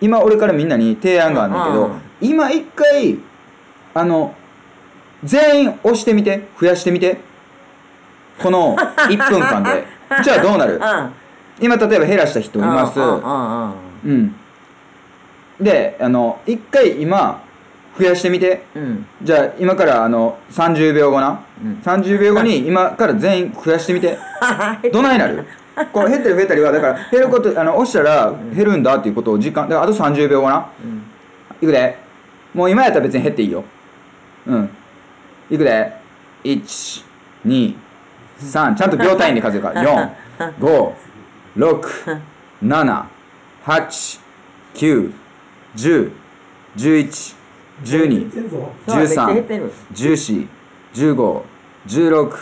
今俺からみんなに提案があるんだけど、うんうん、今一回全員押してみて、増やしてみて、この1分間でじゃあどうなる、うん、今例えば減らした人います、うんうんうんうん、で一回今増やしてみて、うん、じゃあ今から30秒後な、うん、30秒後に今から全員増やしてみてどないなるこれ減ったり増えたりはだから減ること押したら減るんだっていうことを時間だからあと30秒後な、うん、いくでもう今やったら別に減っていいよ、うん、いくで123ちゃんと秒単位で数えるから4 5 6 7 8 9 10 11 12 13 14 15 16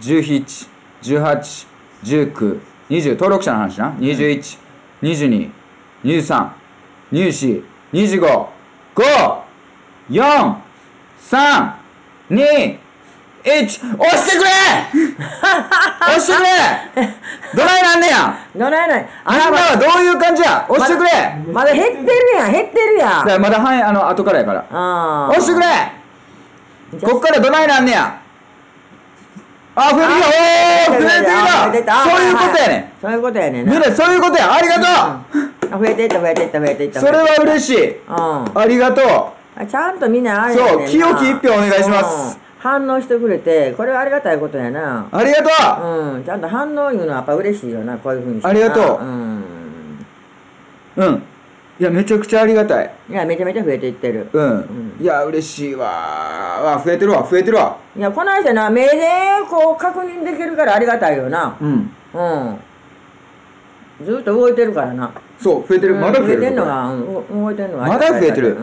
17 18 19 20登録者の話な、21 22 23 24 25 4 3 2 1押してくれ押してくれどないなんねやどないなんやあなたはどういう感じや押してくれまだ減ってるやん減ってるやんだからまだはい後からやから押してくれこっからどないなんねやあ増えてきたおー増えてきたそういうことやねんそういうことやねんみんなそういうことやありがとう増えていった増えていった増えていったそれは嬉しいありがとうちゃんとみんなあれそう清き一票お願いします反応してくれて、これはありがたいことやな。ありがとう。うん、ちゃんと反応いうのはやっぱ嬉しいよな、こういうふうにして。ありがとう。うん。いや、めちゃくちゃありがたい。いや、めちゃめちゃ増えていってる。うん。いや、嬉しいわ。増えてるわ、増えてるわ。いや、この間な、目でこう確認できるからありがたいよな。うん。うん。ずっと動いてるからな。そう、増えてる。まだ増えてるのが、動いてるのが。まだ増えてる。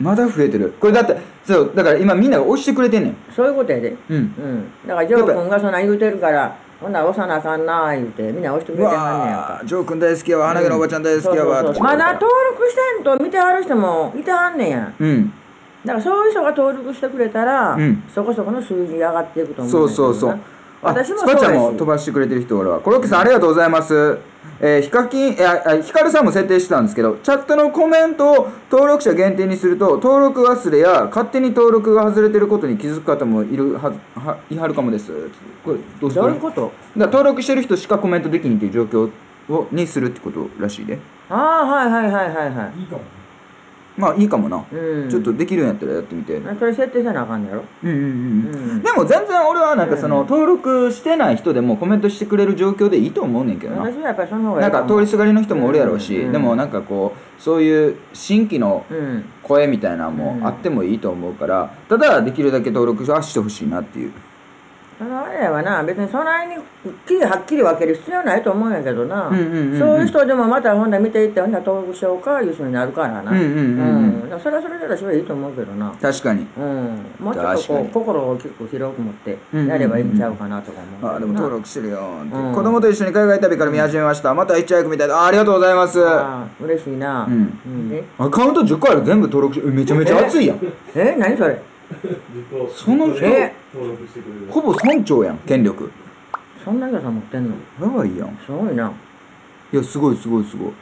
まだ増えてるこれだってそうだから今みんなが押してくれてんねんそういうことやでうん、うん、だからジョー君がそんな言うてるからほんなら押さなあかんなあ言うてみんな押してくれてはんねんやからジョー君大好きやわ花毛のおばちゃん大好きやわまだ登録してんと見てはる人もいてはんねんやうんだからそういう人が登録してくれたら、うん、そこそこの数字が上がっていくと思うんだけどなそうそうそう私もそうですスパちゃんも飛ばしてくれてる人俺はコロッケさんありがとうございますヒカルさんも設定してたんですけどチャットのコメントを登録者限定にすると登録忘れや勝手に登録が外れてることに気づく方もいるはいはるかもですこれどうする？どういうこと？だ登録してる人しかコメントできんっていう状況をにするってことらしいでああはいはいはいはいはいいいかもまあいいかもな、うん、ちょっとできるんやったらやってみてそれ設定せなあかんやろうんうんうん、うん、でも全然俺はなんかその、うん、登録してない人でもコメントしてくれる状況でいいと思うねんけどな私はやっぱりその方がいいなんか通りすがりの人もおるやろうし、うんうん、でもなんかこうそういう新規の声みたいなのもあってもいいと思うからただできるだけ登録はしてほしいなっていうそのあれはな別にそないにはっきり分ける必要ないと思うんやけどなそういう人でもまたほんな見ていってほんな登録しようかいう人になるからなそれはそれで私はいいと思うけどな確かに、うん、もうちょっとこう心を大きく広く持ってやればいいんちゃうかなとか思うあでも登録してるよ、うん、子供と一緒に海外旅から見始めましたまた一ちゃみたいな ありがとうございます嬉しいな、うんうん、アカウント10個ある全部登録してめちゃめちゃ熱いやんえ何それそのほぼ村長やん権力そんな皆さん持ってんのやばいやんすごいないやすごいすごいすごい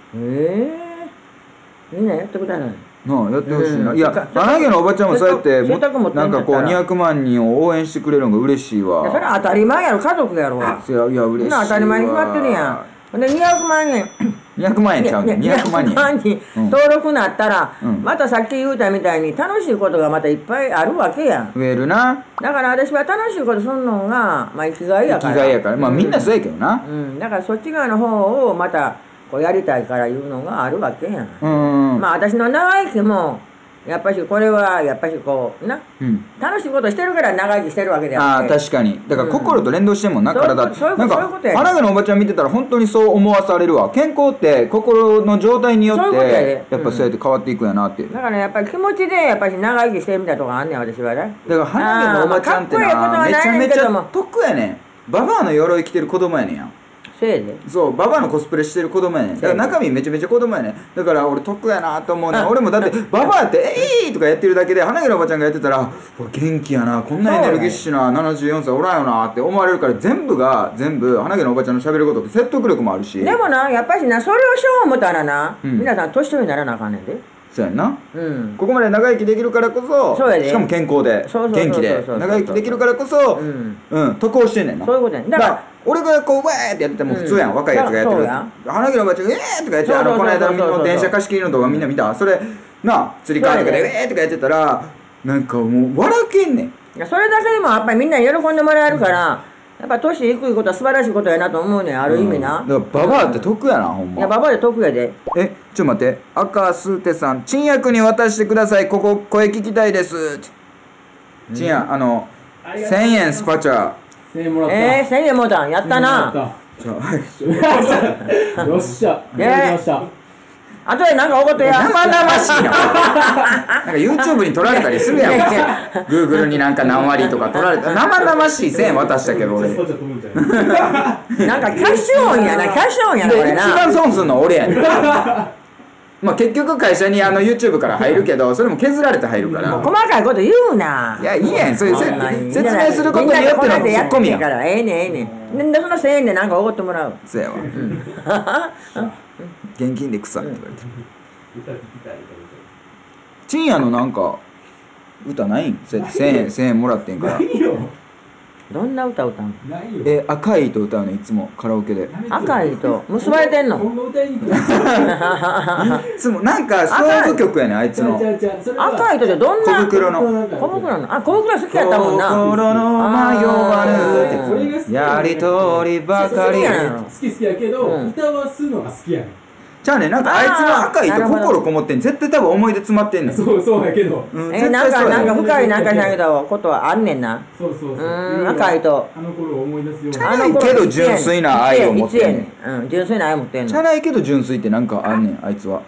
みんなやってくださいなあやってほしいないや花毛のおばちゃんもそうやってなんかこう200万人を応援してくれるのが嬉しいわそれは当たり前やろ家族やろいや嬉しいわ当たり前に決まってるやんで200万円ちゃうね200万人登録なったら、うん、またさっき言うたみたいに楽しいことがまたいっぱいあるわけやん増えるなだから私は楽しいことするのが、まあ、生きがいやからまあみんなそうやけどな、うん、だからそっち側の方をまたこうやりたいからいうのがあるわけやんまあ私の長生きもやっぱしこれはやっぱしこうな、うん、楽しいことしてるから長生きしてるわけであってあ確かにだから心と連動してんもんな、うん、体ってなんか花毛のおばちゃん見てたら本当にそう思わされるわ健康って心の状態によってやっぱそうやって変わっていくんやなって、うん、だから、ね、やっぱり気持ちでやっぱり長生きしてるみたいなとこあんねん私はねだから花毛のおばちゃんってなめちゃめちゃ得やねんババアの鎧着てる子供やねんやんそうやね。そう、ババアのコスプレしてる子供やねん。だから中身めちゃめちゃ子供やねん。だから俺得やなと思うねん。俺もだってババアって「えい!」とかやってるだけで、花びらおばちゃんがやってたら「元気やな、こんなエネルギッシュな74歳おらんよな」って思われるから、全部花びらおばちゃんのしゃべることって説得力もあるし。でもな、やっぱしな、それをしよう思ったらな、皆さん年取りにならなあかんねんで。そうやんな、うん、ここまで長生きできるからこそ、しかも健康で元気で長生きできるからこそ、うん、得をしてんねんな。そういうことやねん。だから俺がこう「ウェー!」ってやってても普通やん、若いやつがやってる。花びらおばちゃんが「ええ!」とかやって、この間の電車貸し切りの動画みんな見た。それな、つり革とかで「ええ!」とかやってたら、なんかもう笑けんねん。それだけでもやっぱりみんなに喜んでもらえるから。やっぱ年いくことは素晴らしいことやなと思うねん、ある意味な。だからババアって得やな、ほんま。いや、ババアって得やで。え、ちょっと待って、赤すてさん、ちんやくに渡してください、ここ声聞きたいです。ちんや、1000円スパチャ。1000円もらった。1000円もらったん、やったな。よっしゃ、やりました。あとでなんか怒ってや。生々しいな。なんか YouTube に撮られたりするやん。Google になんか何割とか撮られた。生々しい1000円渡したけど俺。なんかキャッシュオンやな、キャッシュオンやこれな。一番損するの俺やねん。まあ結局会社にYouTube から入るけど、それも削られて入るから。もう細かいこと言うな。いや、いいやん。そういう説明することによってのツッコミやから。ええねん、ええねん。で、その1000円でなんか怒ってもらう。そうやわ。現金で臭いって言われてる。ちんやのなんか歌ないん？1000円もらってんから。どんな歌歌うの？赤い糸歌うの、いつもカラオケで。赤い糸結ばれてんの？いつもなんか勝負曲やねん、あいつの。赤い糸ってどんな？小袋の。あ、小袋好きやったもんな。心の迷わぬやりとりばかり。好きやけど歌わすのが好きやねん。じゃあね、なんかあいつの赤い糸心こもってん、絶対多分思い出詰まってんねん。そうやけど、なんか深いなんかしないけどことはあんねんな。赤い糸あの頃思い出すような、ないけど純粋な愛を持ってんねん。純粋な愛持ってんのじゃないけど、純粋ってなんかあんねん、あいつは。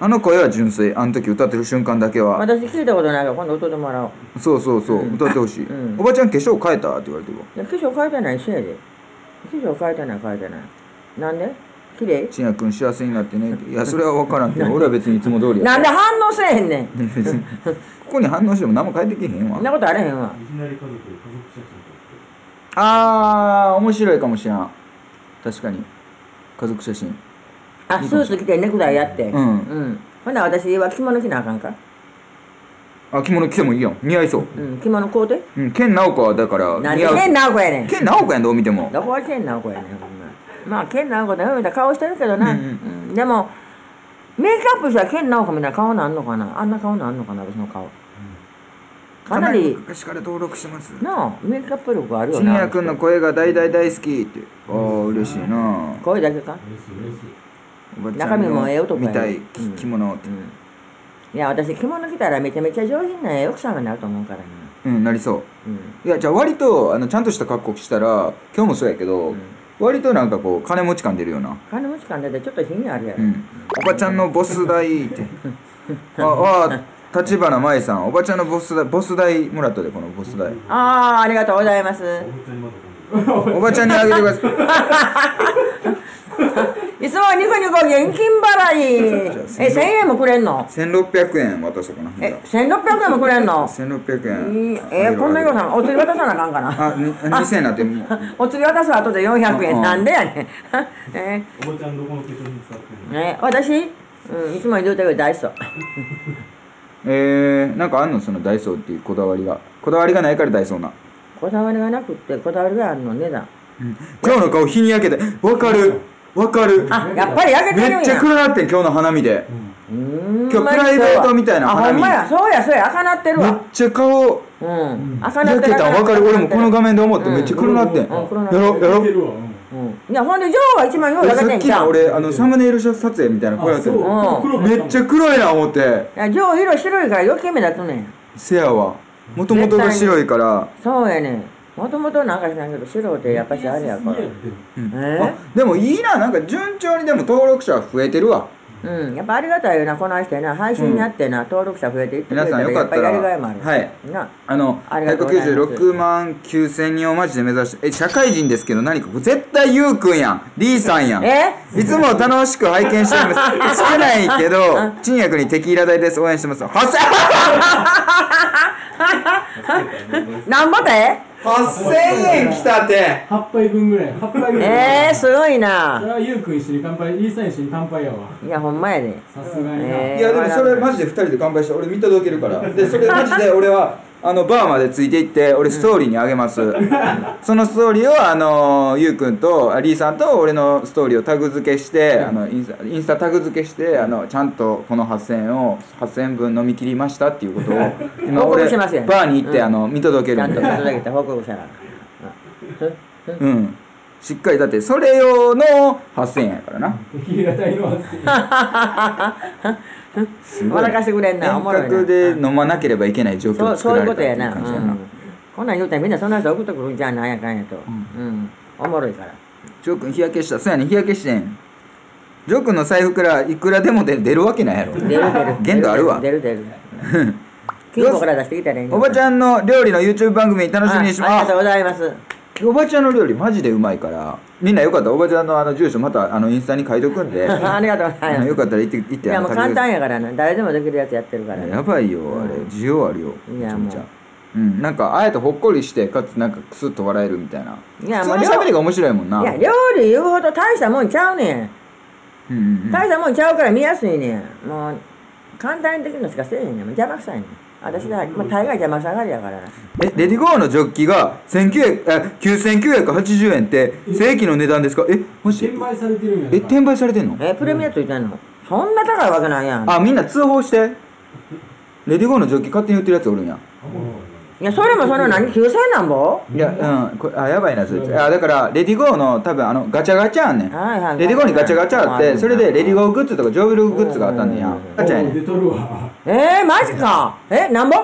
あの声は純粋、あの時歌ってる瞬間だけは。私聞いたことないから今度歌ってもらおう。そう歌ってほしい。おばちゃん化粧変えたって言われてるわ。化粧変えてないしやで。化粧変えてない。なんでちんや君幸せになってね。いや、それは分からんけど俺は別にいつも通りや。なんで反応せえへんねん。ここに反応しても何も返ってきへんわ。そんなことあれへんわ。あー、面白いかもしれん。確かに家族写真。あ、スーツ着てネクタイやって、ほな私は着物着なあかんか。あ、着物着てもいいやん、似合いそう。着物買うて。健直子はだから何で健直子やねん。健直子やん、どう見ても。どこは健直子やねん。まあ、健直子だよみたいな顔してるけどな。でもメイクアップしたら健直子みたいな顔なんのかな。あんな顔なんのかな、私の顔。かなり昔から登録してますな。メイクアップ力あるよな。ちんや君の声が大好きって。ああ、嬉しいな。声だけか。中身もええ男みたい。着物って、いや、私着物着たらめちゃめちゃ上品な奥さんになると思うからな。なりそう。いや、じゃあ割とちゃんとした格好したら、今日もそうやけど、割となんかこう金持ち感出るよな。金持ち感出てちょっと品があるやろ。おばちゃんのボス代って。あ、立花舞さん、おばちゃんのボス代もらったで、このボス代。ああ、ありがとうございます。おばちゃんにあげてください。いつもニコニコ現金払い。1000円もくれんの。1600円渡そうかな。1600円もくれんの。1600円。こんなようなお釣り渡さなあかんかな。あ、2000円なって。もうお釣り渡すは後で400円。なんでやねん。おばちゃんどこの化粧品使ってんの。私いつも言うてるダイソー。なんかあんの、そのダイソーっていうこだわりが。こだわりがないからダイソーな。こだわりがなくって、こだわりがあるの値段。今日の顔日に焼けてわかる。あ、やっぱり焼けてるんや。めっちゃ暗なってん、今日の花見で。今日プライベートみたいな花見。あ、ほんまや。そうや赤なってるわ。めっちゃ顔赤なってる。焼けたんわかる。俺もこの画面で思ってめっちゃ暗なってんやろ。いや、ほんでジョーは一番よう焼けてんじゃん。さっきの俺サムネイル撮影みたいなこうやってる。めっちゃ黒いな思って。ジョー色白いから余計目立つねん。せやわ。もともとが白いから。そうやねん。もともとなんかしないけど白ってやっぱしあれやから。でもいいな、なんか順調にでも登録者は増えてるわ。うん、やっぱありがたいよな、この人やな、配信やってな、登録者増えていってくれたらやっぱりやりがいもある。はい、196万9000人をマジで目指して、え、社会人ですけど何か絶対ゆうくんやん、リーさんやん、いつも楽しく拝見してます。少ないけど賃役にテキーラ代です、応援してます。何ぼて8000円来たて、8杯分ぐらい、8杯分ぐらい。すごいな。それはゆうくん一緒に乾杯、リーさん一緒に乾杯やわ。いや、ほんまやで、さすがに。いや、でもそれマジで2人で乾杯した、俺見届けるから。で、それマジで俺はバーまでついていって、俺ストーリーにあげます。そのストーリーをゆうくんとリーさんと俺のストーリーをタグ付けして、インスタタグ付けして、ちゃんとこの8000円を8000分飲み切りましたっていうことを今俺バーに行って見届けるんだ。ちゃんと届けて報告したら、うん、しっかり。だってそれ用の8000円やからな。笑かしてくれんな、おもろいな。遠隔で飲まなければいけない状況を作られたっていう感じやな。そういうことやな。こんなん言うたらみんなそんな人送ってくるんじゃん、なんやかんやと。うん、おもろいから。ジョー君日焼けした。そうやねん、日焼けしてん。ジョー君の財布からいくらでも出るわけないやろ。出る出る。限度あるわ。出る出る。金庫から出してきたらいいんだ。おばちゃんの料理の YouTube 番組楽しみにします。ありがとうございます。おばちゃんの料理マジでうまいから、みんなよかったらおばちゃんの住所またインスタに書いとくんで。ありがとうございます。よかったら行って。いや、もう簡単やからな、誰でもできるやつやってるから。やばいよあれ、需要あるよ。いや、もうなんかあえてほっこりして、かつなんかクスッと笑えるみたいな。いや、もう喋りが面白いもんな。いや、料理言うほど大したもんちゃうねん。大したもんちゃうから見やすいねん。もう簡単にできるのしかせえへんねん。邪魔くさいねん私だ。まあ、大概邪魔下がりやからな。え、レディゴーのジョッキが9980円って正規の値段ですか？え、もし転売されてるんやん。え、転売されてんの？え、プレミアついてんの？そんな高いわけないやん。あ、みんな通報して。レディゴーのジョッキ勝手に売ってるやつおるんや。いや、それもその何、9000なんぼ？いや、うん、これ、あ、やばいな、それ。あ、だから、レディゴーの、多分ガチャガチャあんねん。レディゴーにガチャガチャあって、それで、レディゴーグッズとか、ジョブルグッズがあったんねんや。ガチャやねん。マジか。なんぼ？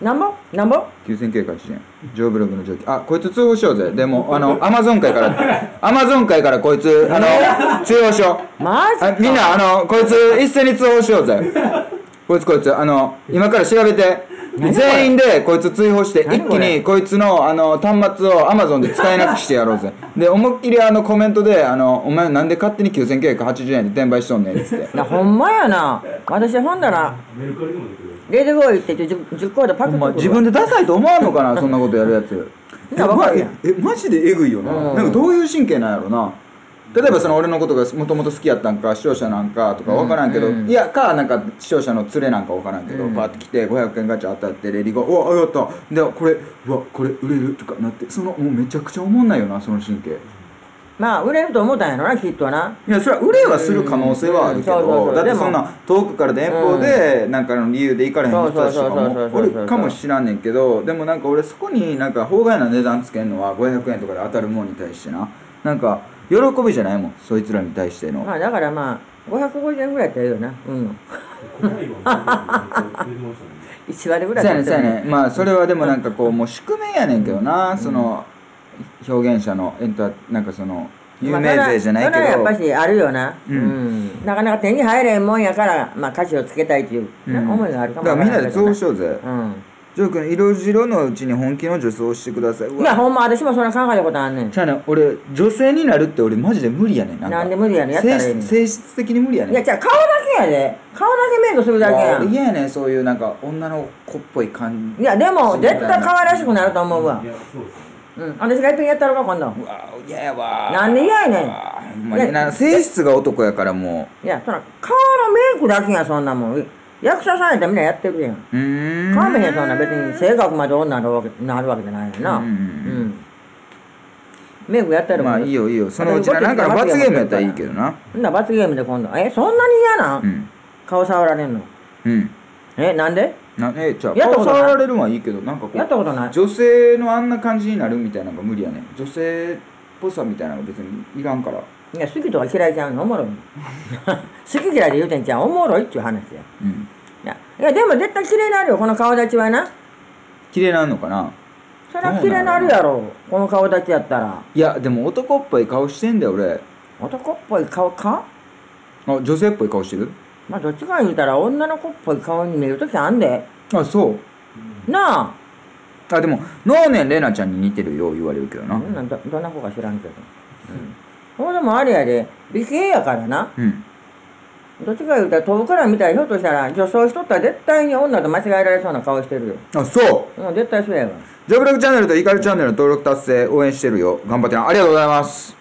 なんぼ？なんぼ？9980円。ジョブログのジョッキ。あ、こいつ通報しようぜ。でも、アマゾン界から、アマゾン界からこいつ、通報しよう。マジか。みんな、こいつ、一斉に通報しようぜ。こいつ、今から調べて。全員でこいつ追放して、一気にこいつの端末を Amazon で使えなくしてやろうぜ。で、思いっきりコメントでお前なんで勝手に9980円で転売しとんねんっつって。ほんまやな。私ほんだらレディゴーって10個でパクってくる。自分でダサいと思わんのかな、そんなことやるやつ。え、マジでエグいよな。なんかどういう神経なんやろな。例えばその俺のことがもともと好きやったんか視聴者なんかとか分からんけど、いやかなんか視聴者の連れなんか分からんけど、パッて来て500円ガチャ当たってレディゴー「おおやった!」で「これうわこれ売れる」とかなって、そのもうめちゃくちゃおもんないよな、その神経。まあ売れると思ったんやろな、きっとな。いや、それは売れはする可能性はあるけど、だってそんな遠くから遠方でなんかの理由で行かれへん人たちとかもおるかもしらんねんけど、でもなんか俺そこになんか法外な値段つけんのは500円とかで当たるもんに対してな、なんか喜びじゃないもん、そいつらに対しての。まあだからまあ550円ぐらいって言うよな。うん、1割ぐらいだったよね。まあそれはでもなんかこうもう宿命やねんけどな、その表現者のなんかその有名税じゃないけど、それはやっぱしあるよな。うん、なかなか手に入れんもんやから、まあ価値をつけたいっていう思いがあるかもしれない。だからみんなで通報しようぜ。ジョー君、色白のうちに本気の女装してください。いや、ほんま、私もそんな考えたことあんねん。じゃあね、俺、女性になるって俺マジで無理やねん。なんで無理やねん。性質的に無理やねん。いや、じゃあ顔だけやで。顔だけメイクするだけやん。嫌やねん、そういうなんか女の子っぽい感じ。いや、でも、絶対可愛らしくなると思うわ。うん、私が一遍やったろか、今度。うわ、嫌やわ。なんで嫌やねん。性質が男やからもう。いや、そら、顔のメイクだけや、そんなもん。役者さんやったらみんなやってるやん。かめへん、そんな別に性格まで女になるわけじゃないやんな。メイクやってるもん。まあいいよいいよ。そのうちなんか罰ゲームやったらいいけどな。な、罰ゲームで今度。え、そんなに嫌なん？顔触られんの？うん。え、なんで？じゃあ顔触られるのはいいけど、なんかこうやったことない。女性のあんな感じになるみたいなのが無理やねん。女性っぽさみたいなのが別にいらんから。いや、好きとか嫌いちゃうのおもろい。好き嫌いで言うてんちゃう、おもろいっていう話や。いやでも絶対綺麗になるよ、この顔立ちはな。綺麗なんのかな。そりゃ綺麗になるやろ、この顔立ちやったら。いやでも男っぽい顔してんだよ俺。男っぽい顔か。あ、女性っぽい顔してる。まあどっちか言うたら女の子っぽい顔に見えるときあんで。あ、そうなあ。あ、でも能年玲奈ちゃんに似てるよう言われるけどな。なんだ、どんな子か知らんけど、うん、そうでもあれやで、美形やからな、うん、どっちか言うたら遠くから見たらひょっとしたら女装しとったら絶対に女と間違えられそうな顔してるよ。あ、そう、うん、絶対そうやわ。ジョブログチャンネルとイカルチャンネルの登録達成応援してるよ。頑張ってな。ありがとうございます。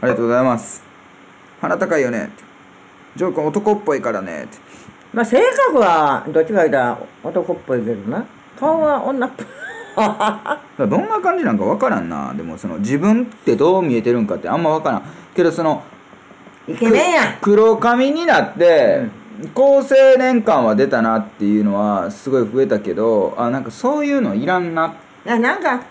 ありがとうございます。鼻高いよねって、ジョー君男っぽいからねって。まあ性格はどっちか言うたら男っぽいけどな、顔は女っぽいどんな感じなんか分からんな。でもその自分ってどう見えてるんかってあんま分からんけど、そのイケメンや黒髪になって、うん、高青年感は出たなっていうのはすごい増えたけど、あ、なんかそういうのいらんなっ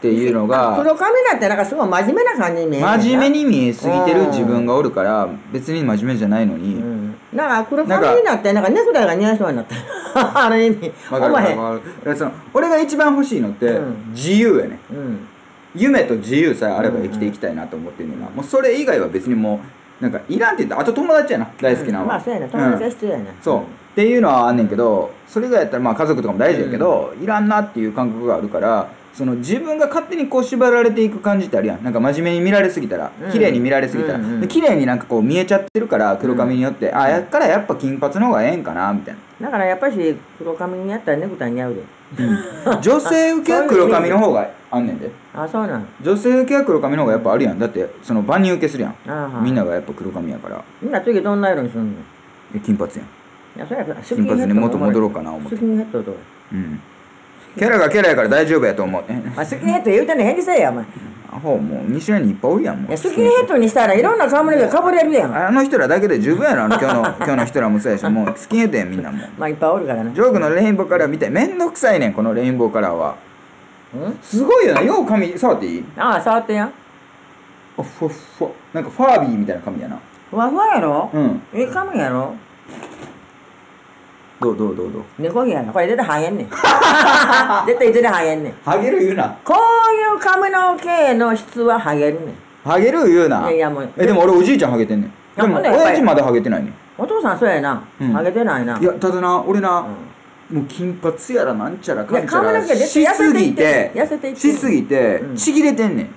ていうのが、黒髪だってなんかすごい真面目な感じに見える。真面目に見えすぎてる自分がおるから別に真面目じゃないのに、うん、なんか黒髪になってなんかネクタイが似合いそうになったあの意味分かる分かる。その俺が一番欲しいのって自由やね、うん、夢と自由さえあれば生きていきたいなと思ってるのが、もうそれ以外は別にもうなんかいらんって言ったら、あと友達やな、大好きなのは、うん、まあそうやな、友達は必要やな、うん、そうっていうのはあんねんけど、それ以外やったらまあ家族とかも大事やけど、うん、いらんなっていう感覚があるから、その自分が勝手にこう縛られていく感じってあるやん。なんか真面目に見られすぎたら、綺麗に見られすぎたら、綺麗になんかこう見えちゃってるから黒髪によって、うん、あ、やっからやっぱ金髪の方がええんかなみたいな。だからやっぱし黒髪にやったらネクタイ似合うで、うん、女性受けは黒髪の方があんねんで。あ、そうなん。女性受けは黒髪の方がやっぱあるやん。だってその万人受けするやん、みんながやっぱ黒髪やから。みんな次どんな色にするの？金髪やん。いや、それやっぱ金髪にもっと戻ろうかな思って。スキンヘッドとか、うん、キャラがキャラやから大丈夫やと思う。あ、スキンヘッド言うたの返事せえや、お前。あ、ほう、もう西にいっぱいおるやん。もうスキンヘッドにしたらいろんな冠がかぶれるやん。あの人らだけで十分やろ。今日の人らもそうやし、もうスキンヘッドやんみんなも。まあいっぱいおるからね。ジョークのレインボーカラー見て、めんどくさいねんこのレインボーカラーは。すごいよね。よう髪触っていい？ああ、触ってやん。あ、ふわふわ、なんかファービーみたいな髪やな。ふわふわやろ。うん、ええ髪やろ。どう猫毛やな。これ絶対ハゲんねん絶対いずれハゲんねん。ハゲる言うな。こういう髪の毛の質はハゲるねん。ハゲる言うな。いやもう、え、でも俺おじいちゃんハゲてんねん。でも親父まだハゲてないねん。お父さんそうやな、ハゲてないな。いや、ただな、俺な、もう金髪やらなんちゃらかんちゃらしすぎてちぎれてんねん。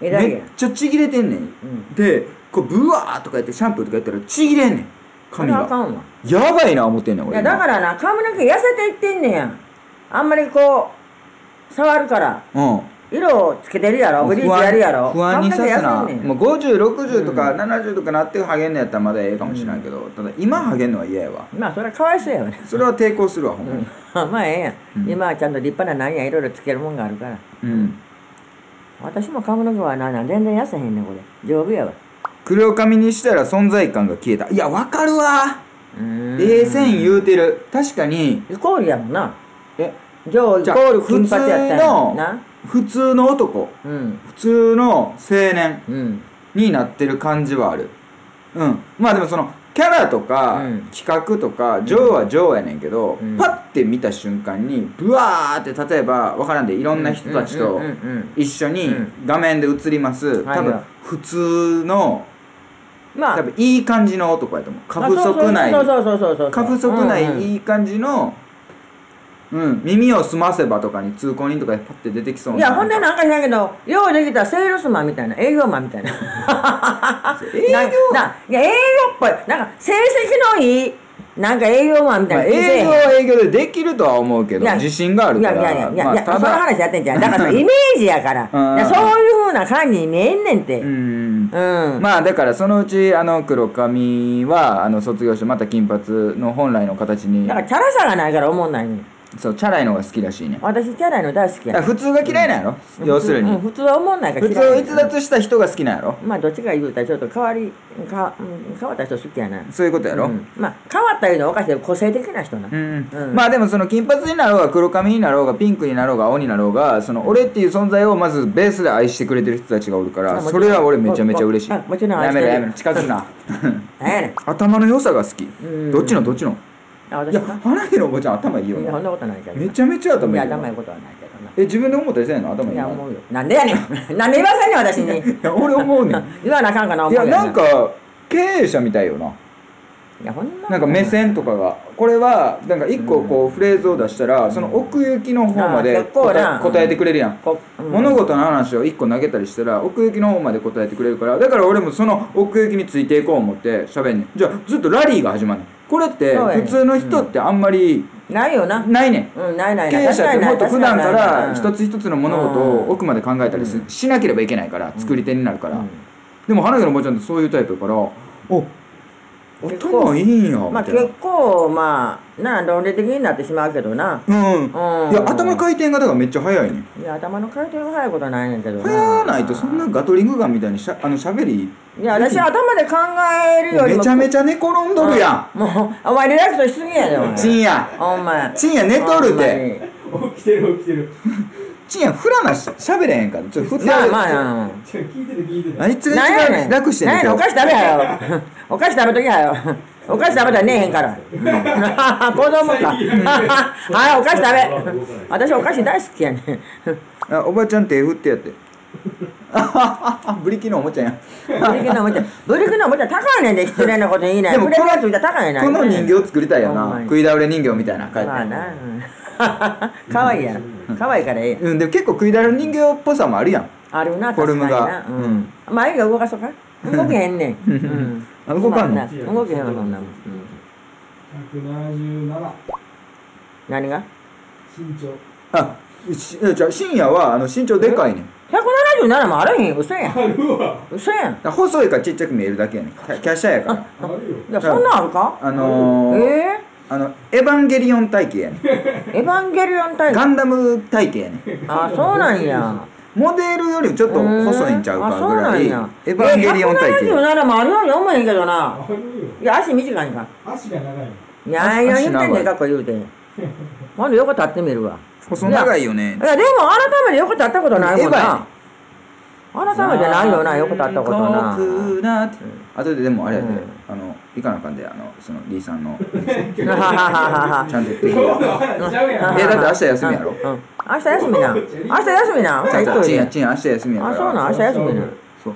めっちゃちぎれてんねん。でこうブワーとかやってシャンプーとかやったらちぎれんねん髪が。やばいな思ってんねん俺。いやだからな、髪の毛痩せていってんねん。あんまりこう触るから、うん、色をつけてるやろ、ブリーチやるやろ。不安にさすな。もう5060とか70とかなってハゲんのやったらまだええかもしれないけど、うん、ただ今ハゲんのは嫌やわ。まあそれはかわいそうやわね。それは抵抗するわほんまに、うん、まあええやん、うん、今はちゃんと立派な何やいろいろつけるもんがあるから、うん、私も髪の毛はな全然痩せへんねんこれ。丈夫やわ。黒髪にしたら存在感が消えた。いや、わかるわ。ええ線言うてる。確かにイコールやもんな。え、じゃあイコール金髪やったんやな。普通の男、普通の青年になってる感じはある。うん、まあでもそのキャラとか企画とかジョーはジョーやねんけど、パッて見た瞬間にブワーって、例えばわからんでいろんな人たちと一緒に画面で映ります。多分普通の多分いい感じの男やと思う。過不足ない、過不足ないいい感じの、うん、耳を澄ませばとかに通行人とかでパッて出てきそうな。いや、ほんでなんか知らんけどようできたセールスマンみたいな、営業マンみたいな営業いや営業っぽい、なんか成績のいいなんか営業マンみたいな。営業は営業でできるとは思うけど、自信があるから。いやいやいや、その話やってんじゃん。だからイメージやからそういうふうな感じに見えんねんて。まあだからそのうちあの黒髪は卒業してまた金髪の本来の形に。だからチャラさがないから思んないね。そう、チャラいのが好きらしいね。私チャラいの大好きやね。普通が嫌いなんやろ、要するに。普通は思んないから嫌い。普通を逸脱した人が好きなんやろ。まあどっちか言うたらちょっと変わった人好きやな。そういうことやろ。まあ変わったいうのはおかしいけど、個性的な人な。まあでもその金髪になろうが黒髪になろうがピンクになろうが青になろうが、その俺っていう存在をまずベースで愛してくれてる人たちがおるから、それは俺めちゃめちゃ嬉しい。やめろやめろ、近づくな。頭の良さが好き。どっちのいや、花火のおばちゃん頭いいよな。そんなことないけど、めちゃめちゃ頭いいよ。いや、頭いいことはないけどな。え、自分で思ったりせんの？頭いいよ。いや、思うよ。なんでやねん。なんで言わせんねん、私に。いや、俺思うねん。言わなあかんかな、思うよ。いや、なんか、経営者みたいよな。なんか目線とかがこれはなんか一個こうフレーズを出したらその奥行きの方まで答えてくれるやん。物事の話を一個投げたりしたら奥行きの方まで答えてくれるから、だから俺もその奥行きについていこう思って喋んねん。じゃあずっとラリーが始まる。これって普通の人ってあんまりないよな。ないねん。経営者ってもっと普段から一つ一つの物事を奥まで考えたりしなければいけないから、作り手になるから。でも花毛の坊ちゃんってそういうタイプだから、おっ頭いいんやみたいな。結構まあな論理的になってしまうけどな。いや頭の回転がだからめっちゃ速いね。いや頭の回転が速いことはないねんけど、速ないとそんなガトリングガンみたいにしゃべり、いや私頭で考えるよりもめちゃめちゃ寝転んどるやん。もうお前リラックスしすぎやで。お前ちんや、お前ちんや寝とるで。起きてる起きてる。ちんやフラなしゃべれへんからちょっと振ってあげて。聞いてて聞いてて。あいつが一番楽してんねん。お菓子食べはよ。お菓子食べときはよ。お菓子食べたらねえへんから。子供か。あお菓子食べ。私お菓子大好きやねん。おばちゃん手振ってやって。ブリキのおもちゃやん。ブリキのおもちゃ。ブリキのおもちゃ高いねんで、失礼なこと言いない。でもこの人形作りたいよな。食い倒れ人形みたいな。まあな。可愛いやん。可愛いからええやん。でも結構食いだる人形っぽさもあるやん。あるな、確かにな。前が動かそうか。動けへんねん。動かんな。動けへんわ、そんなもん。177。何が？身長。あ、じゃあ深夜は身長でかいねん。177もあるへん。嘘やん。あるわ。嘘やん。細いからちっちゃく見えるだけやねん。キャッシャーやから。あるよ。そんなんあるか？ええ？エヴァンゲリオン体型やねん。エヴァンゲリオン体型？ガンダム体型やねん。あ、そうなんや。モデルよりちょっと細いんちゃうかぐらい。エヴァンゲリオン体型。177もあるように思えへんけどな。いや、足短いんか。足が長いよ。いやいや、言ってんねん、かっこ言うて。ほんで横立ってみるわ。細長いよね。いや、でも改めて横立ったことないもんな。改めてないよな、横立ったことな。あとででもあれやで、いかなあかんで、そのDさんのちゃんと言っていいよ。え、だって明日休みやろ。明日休みな。明日休みな。ちんや明日休みやから。あ、そうな、明日休みな。そう。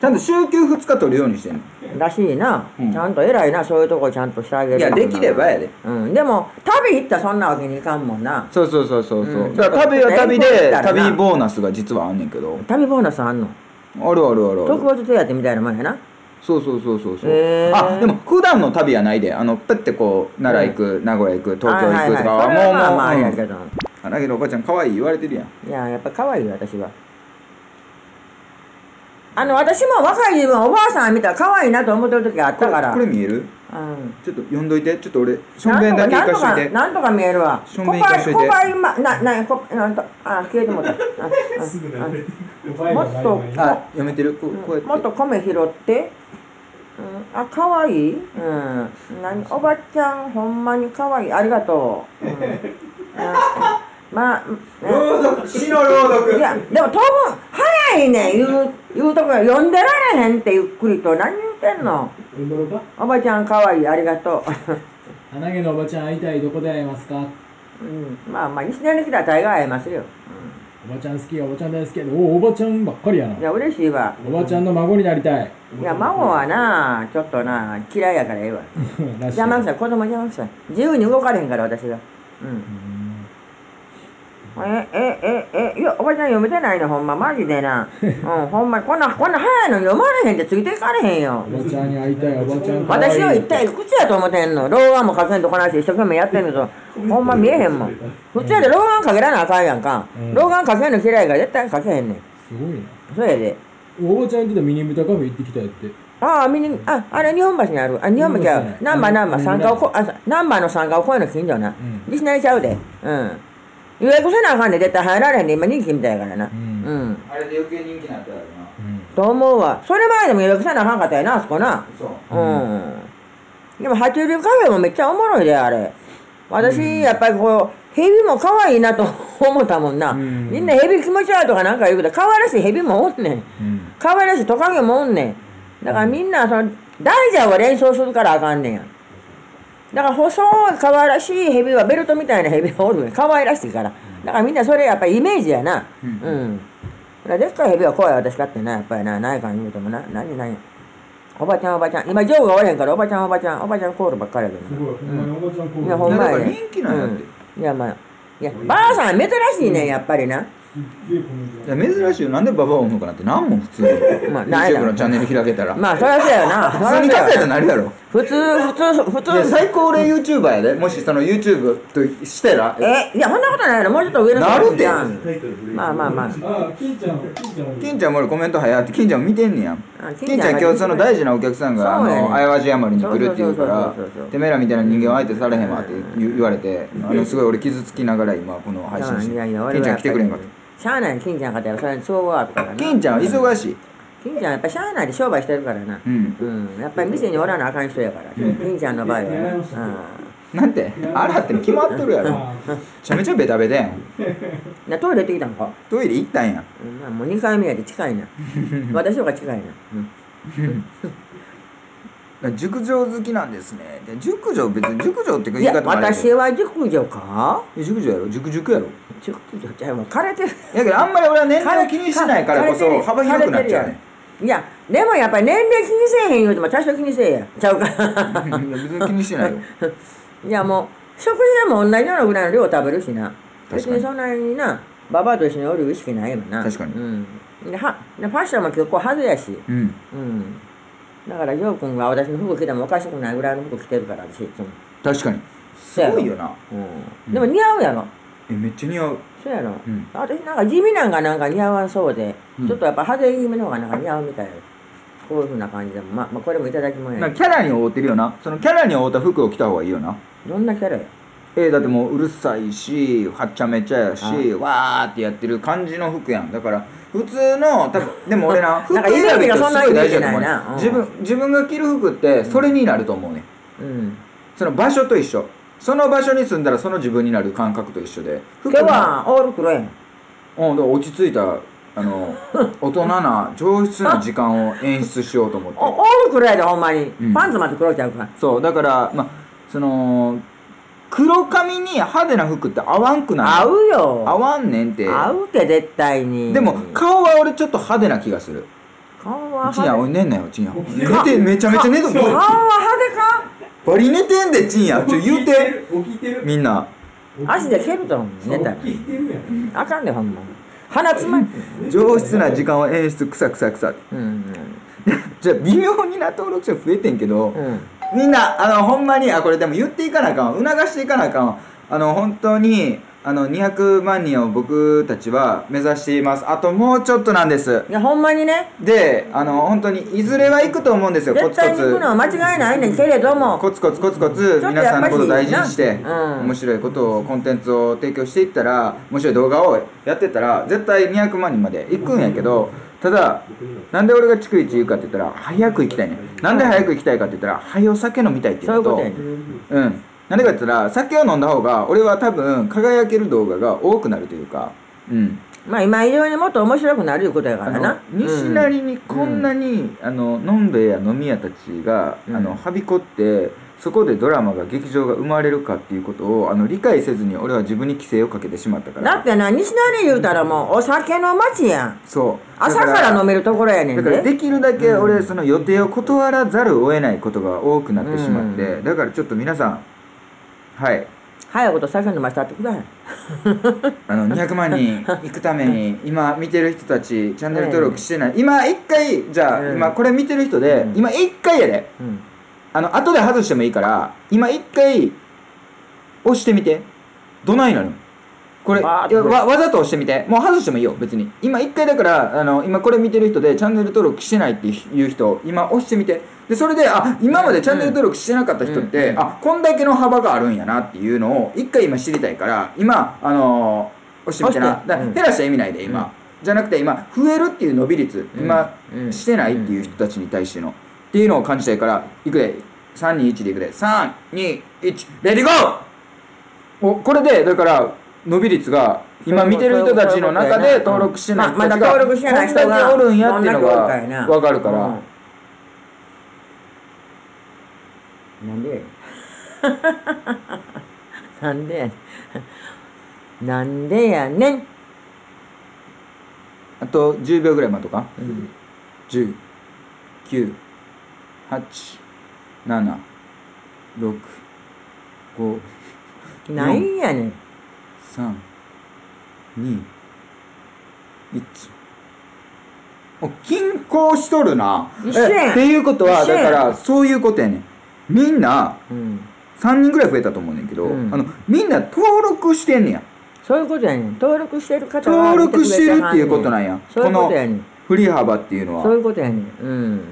ちゃんと週休2日取るようにしてんの。らしいな。ちゃんと偉いな、そういうとこちゃんとしてあげる。いや、できればやで。でも、旅行ったらそんなわけにいかんもんな。そうそうそうそう。だから旅は旅で、旅ボーナスが実はあんねんけど。旅ボーナスあんの？あるあるある。特別手当みたいなもんやな。そうそうそうそうそう。あ、でも普段の旅はないで、ペッてこう奈良行く、名古屋行く、東京行くとかはもうあれやけど。だけどおばちゃん可愛い言われてるやん。いや、やっぱ可愛いよ私は。私も若い自分おばあさん見たら可愛いなと思ってる時があったから。これ見える？ちょっと読んどいて、ちょっと俺正面だけ行かしといて。なんとか見えるわ。正面行かしといて。消えてもった。読めてる？もっと米拾って。あ、かわいい。おばちゃんほんまにかわいい。ありがとう。まあ、死の朗読。いや、でも当分早いねん言うとこが読んでられへんってゆっくりと。何言うてんの。おばちゃんかわいい、ありがとう。花毛のおばちゃん会いたい、どこで会えますか。まあまあ西成に来たら大概会えますよ。おばちゃん好き、おばちゃん大好き。おばちゃんばっかりやな。いや嬉しいわ。おばちゃんの孫になりたい。いや孫はなちょっとな嫌いやからええわ。邪魔くさい、子供邪魔くさい。自由に動かれへんから私が。いやおばちゃん読めてないのほんまマジでな。ほんまこんな早いのに読まれへんってついていかれへんよ。おばちゃんに会いたい、おばちゃん可愛い。私は一体いくつやと思ってんの。老眼もかけんとこないし一生懸命やってんのとほんま見えへんもん。普通やで老眼かけらなあかんやんか。老眼かけんの嫌いから絶対かけへんねん。すごいな。そうやで。おばちゃん言ってたミニムタカフェ行ってきたやって。ああミニ、あれ日本橋にある。あ日本橋やわ。ナンバーの参加を超えの近所な。西成ちゃうで。予約せなあかんで絶対入られへんで、今人気みたいやからな。あれで余計人気なんてあるなと思うわ。それ前でも予約せなあかんかったやなあそこな。でも爬虫類カフェもめっちゃおもろいであれ。私やっぱりこうヘビも可愛いなと思ったもんな。みんなヘビ気持ち悪いとかなんか言うけど可愛らしいヘビもおんねん。可愛らしいトカゲもおんねん。だからみんなその大蛇を連想するからあかんねんや。だから細い可愛らしいヘビはベルトみたいなヘビがおるね。可愛らしいから。だからみんなそれやっぱりイメージやな。でっかいヘビは怖い私かってな、やっぱりな、ないかん言うてもな、何や。おばちゃんおばちゃん、今ジョーがおれへんからおばちゃんおばちゃんおばちゃんコールばっかりやけど、すごいおばちゃんコール、いやほんまやね、人気なんやって。いやまあいやばあさん珍しいねやっぱりな。いや珍しいよ、なんでババを産むかなってなんもん普通に YouTube のチャンネル開けたら、まあそりゃそうやな、普通に考えたらなるやろ、普通。いや最高齢 YouTuber やで、もしその YouTube としたら、いやそんなことないやろ、もうちょっと上の人になるって。まあまあまあ、金ちゃんも俺コメント早って、金ちゃんも見てんねやん。金ちゃん今日その大事なお客さんがあやわじ山に来るっていうから、てめえらみたいな人間は相手されへんわって言われて、すごい俺傷つきながら今この配信して、金ちゃん来てくれんかった。しゃあない、金ちゃんかったらそれに都合があるからな。金ちゃんは忙しい。金ちゃんはやっぱしゃあないで商売してるからな。やっぱり店におらなあかん人やから、金ちゃんの場合はな。なんてあらって決まっとるやろ、めちゃめちゃベタベタやん。トイレ行ってきたんか。トイレ行ったんや。もう2回目やで近いな、私の方が近いな。熟女好きなんですね。熟女、別に熟女って言い方もある。いや私は熟女か、熟女やろ、熟やろ、ちょっとじゃあもう枯れてる。だけどあんまり俺は年齢を気にしないからこそ幅広くなっちゃうね。いやでもやっぱり年齢気にせえへん言うても多少気にせえやちゃうか。いや別に気にしてないよ。いやもう食事でも同じようなぐらいの量を食べるしな、別にそんなになババアと一緒におる意識ないもんな。確かに。でファッションも結構はずやし、だからジョー君は私の服着てもおかしくないぐらいの服着てるから、私いつも。確かにすごいよな。でも似合うやろ。めっちゃ似合う。そうやろ、私なんか地味なんか似合わそうで、ちょっとやっぱ派手気味の方が似合うみたいな、こういうふうな感じでも、まあこれもいただきもんや。キャラに合うてるよな、そのキャラに合うた服を着た方がいいよな。どんなキャラや。だってもううるさいしはっちゃめちゃやしわーってやってる感じの服やん。だから普通の多分、でも俺な服選びってすごい大事だと思う。自分が着る服ってそれになると思うね。その場所と一緒、その場所に住んだらその自分になる感覚と一緒で、服はオール黒やん。落ち着いた大人な上質な時間を演出しようと思って。オール黒やでほんまに、パンツまで黒ちゃうから。そうだからまあその黒髪に派手な服って合わんくない？合うよ。合わんねんて。合うって絶対に。でも顔は俺ちょっと派手な気がする。顔は派手。ちんやおい寝んなよ、ちんや寝てめちゃめちゃ寝とる。顔は派手かバリ寝てんで、ちんやちょ言うてみんな足で蹴ると寝たらあかんで、ほんま鼻つまん上質な時間を演出くさくさくさ。じゃあ微妙にな登録者増えてんけど、みんなほんまにこれでも言っていかなあかん、促していかなあかんわ。本当に200万人を僕たちは目指しています。あともうちょっとなんです。いやほんまにね。で本当にいずれは行くと思うんですよ。コツコツ絶対に行くのは間違いないねんけれども、コツコツコツコツ皆さんのことを大事にして面白いことをコンテンツを提供していったら、面白い動画をやってたら絶対200万人まで行くんやけど、ただなんで俺が逐一言うかって言ったら早く行きたいね。なんで早く行きたいかって言ったら早お酒飲みたいって言うと、なんでかって言ったら酒を飲んだ方が俺は多分輝ける動画が多くなるというか、まあ今以上にもっと面白くなるいうことやからな。西成にこんなにのんべえや飲み屋たちがはびこってそこでドラマが劇場が生まれるかっていうことを理解せずに俺は自分に規制をかけてしまったから。だってな、西成言うたらもうお酒の街やん。そう朝から飲めるところやねんで。だからできるだけ俺その予定を断らざるを得ないことが多くなってしまって、だからちょっと皆さんはい。早いこと酒飲ましたってください。200万人行くために今見てる人たちチャンネル登録してない、今一回じゃあ、今これ見てる人で、今一回やで、後で外してもいいから今一回押してみて。どないなのこれ、わざと押してみて。もう外してもいいよ別に。今一回だから今これ見てる人でチャンネル登録してないっていう人今押してみて。でそれで今までチャンネル登録してなかった人ってこんだけの幅があるんやなっていうのを一回今知りたいから、今押してみてな。減らした意味ないで今じゃなくて、今増えるっていう伸び率今してないっていう人たちに対してのっていうのを感じたいから、いくで321でいくで321レディーゴー。これでだから伸び率が今見てる人たちの中で登録してない人たちがこんだけおるんやっていうのが分かるから。なんでなんでなんでやねん。あと10秒ぐらい待とうか。10、9、8、7、6、5、何やねん。3、2、1。お、均衡しとるな。一緒やん。っていうことは、だから、そういうことやねん。みんな、3人ぐらい増えたと思うねんけど、みんな登録してんねや。そういうことやねん。登録してる方は登録してるっていうことなんや。そういうことやねん。振り幅っていうのはそういうことやねん。っ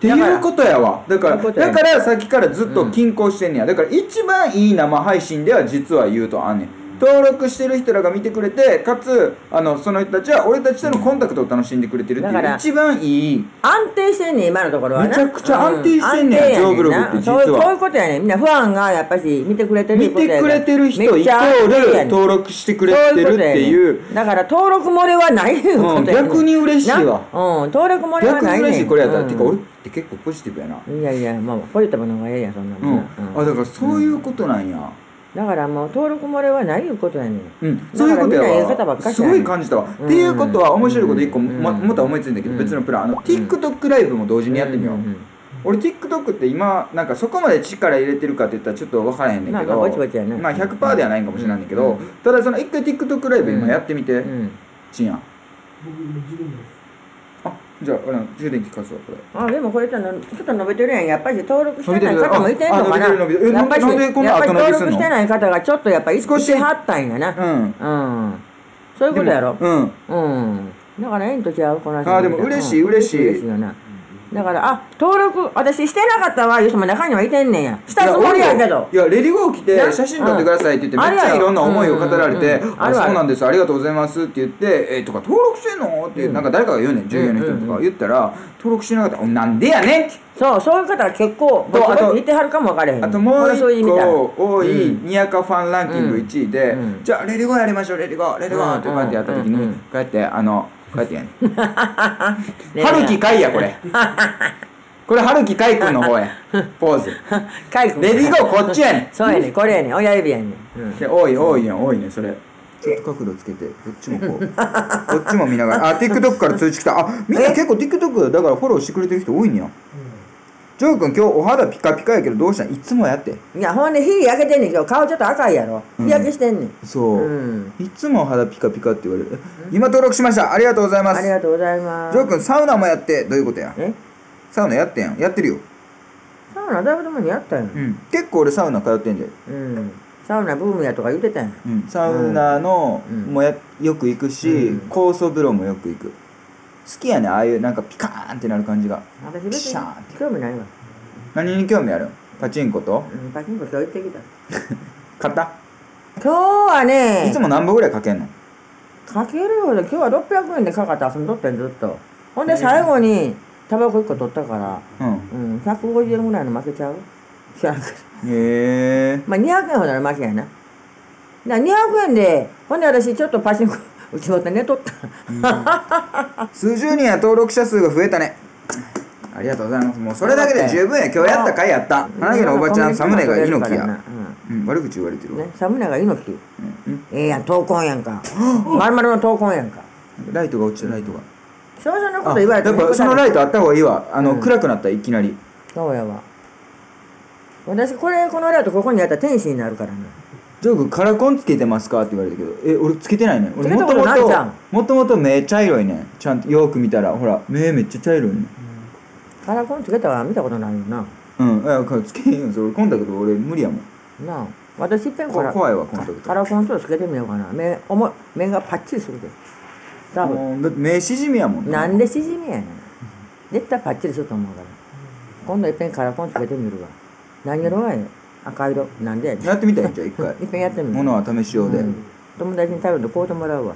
ていうことやわ。だからさっきからずっと均衡してんねや。だから一番いい生配信では実は言うとあんねん。登録してる人らが見てくれて、かつその人たちは俺たちとのコンタクトを楽しんでくれてるっていう一番いい、安定してんねん。今のところはめちゃくちゃ安定してんねん。ジョーブログって実はそういうことやねん。みんなファンがやっぱし見てくれてる、見てくれてる人イコール登録してくれてるっていう。だから登録漏れはないいうことやねん。逆に嬉しいわ。登録漏れはないねん。逆に嬉しい。これやったらてか俺って結構ポジティブやな。いやいや、まあポジティブの方がええやん、そんなもん。あ、だからそういうことなんや。だからもう登録漏れはないいうことやねん。そういうことや。すごい感じたわ。っていうことは面白いこと1個また思いついたけど、別のプラン TikTok ライブも同時にやってみよう。俺 TikTok って今なんかそこまで力入れてるかって言ったらちょっと分からへんねんけど、まあ 100% ではないかもしれないんだけど、ただその1回 TikTok ライブ今やってみて。ちんやん、じゃあ、充電器貸すわ、これ。あ、でもこれちょっと伸びてるやん。やっぱり登録してない方もいてんのかな。やっぱり登録してない方がちょっとやっぱり少しはったんやな。そういうことやろ。だから縁と違う、この話。あ、でも嬉しい、嬉しい。だから、あ、登録、私してなかったわ、いう人も中にはいてんねんや。したつもりやけど。いや、レディゴー来て、写真撮ってくださいって言って、めっちゃいろんな思いを語られて、あ、そうなんです、ありがとうございますって言って、とか、登録してんのって、なんか誰かが言うねん、従業員の人とか言ったら、登録してなかったら、なんでやねんって。そう、そういう方は結構、言ってはるかも分からへん。あともう一個多い、にやかファンランキング1位で、じゃあ、レディゴーやりましょう、レディゴー、レディゴーってこうやってやった時に、こうやって、こうやってやねん。春樹海や、これ。これ春樹海君の方や。ポーズ。レディゴーこっちやねん。そうやねん、これやねん。親指やねん。多い、多いやん、多いねん、それ。ちょっと角度つけて、こっちもこう。こっちも見ながら。あ、TikTok から通知来た。あ、みんな結構 TikTok だからフォローしてくれてる人多いんや。ジョー君、今日お肌ピカピカやけどどうしたん？いつもやって。いや、ほんで日焼けてんねんけど、顔ちょっと赤いやろ。日焼けしてんねん。そう。いつもお肌ピカピカって言われる。今登録しました。ありがとうございます。ありがとうございます。ジョー君、サウナもやって。どういうことや？サウナやってんやん。やってるよ。サウナだいぶでもやったやん。結構俺サウナ通ってんじゃん。サウナブームやとか言ってたやん。サウナのもよく行くし、酵素風呂もよく行く。好きやね、ああいうなんかピカーンってなる感じが。私別に興味ないわ。何に興味ある？パチンコと？パチンコそう言ってきた。買った？今日はね。いつも何本ぐらいかけんの？かけるよ。今日は600円でかかって遊んどったんずっと。ほんで最後にタバコ1個取ったから、150円ぐらいの負けちゃう？知らんけど。へえ。まあ200円ほどの負けやな。だから200円で、ほんで私ちょっとパチンコ。うちの手ね取った。数十人や登録者数が増えたね。ありがとうございます。もうそれだけで十分や。今日やった回やった。花毛のおばちゃん、サムネが猪木や。悪口言われてるわ。サムネが猪木。ええやん、闘魂やんか。まるまるの闘魂やんか。ライトが落ちた、ライトが。少々のこと言われてる。そのライトあった方がいいわ。暗くなった、いきなり。そうやわ。私、このライトここにあったら天使になるからね。ジョー君カラコンつけてますかって言われたけど、俺つけてないね。俺もともと目茶色いね。ちゃんとよく見たら、ほら、目めっちゃ茶色いね。カラコンつけたら見たことないよな。いや、つけへんよ。それコンタクト俺無理やもん。なあ、私いっぺん怖いわ、コンタクト。カラコンちょっとつけてみようかな。目がパッチリするで。多分。だって目しじみやもん。なんでしじみやねん。絶対パッチリすると思うから。今度いっぺんカラコンつけてみるわ。何色がいいの？赤色なんでやってみたいんじゃん、一回一回やってみるものは試しようで、友達に頼んでこうてもらうわ。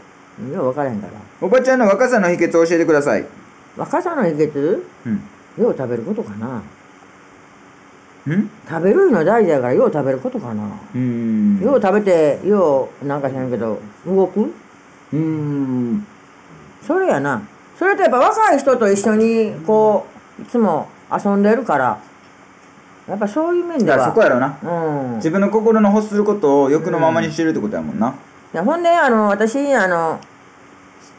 よう分からへんから。おばちゃんの若さの秘訣を教えてください。若さの秘訣？よう食べることかな。食べるの大事やから、よう食べることかな。よう食べて、ようなんか知らんけど動く。それやな。それとやっぱ若い人と一緒にこういつも遊んでるから、やっぱそういう面ではそこやろうな。自分の心の欲することを欲のままにしてるってことやもんな。ほんで私ノ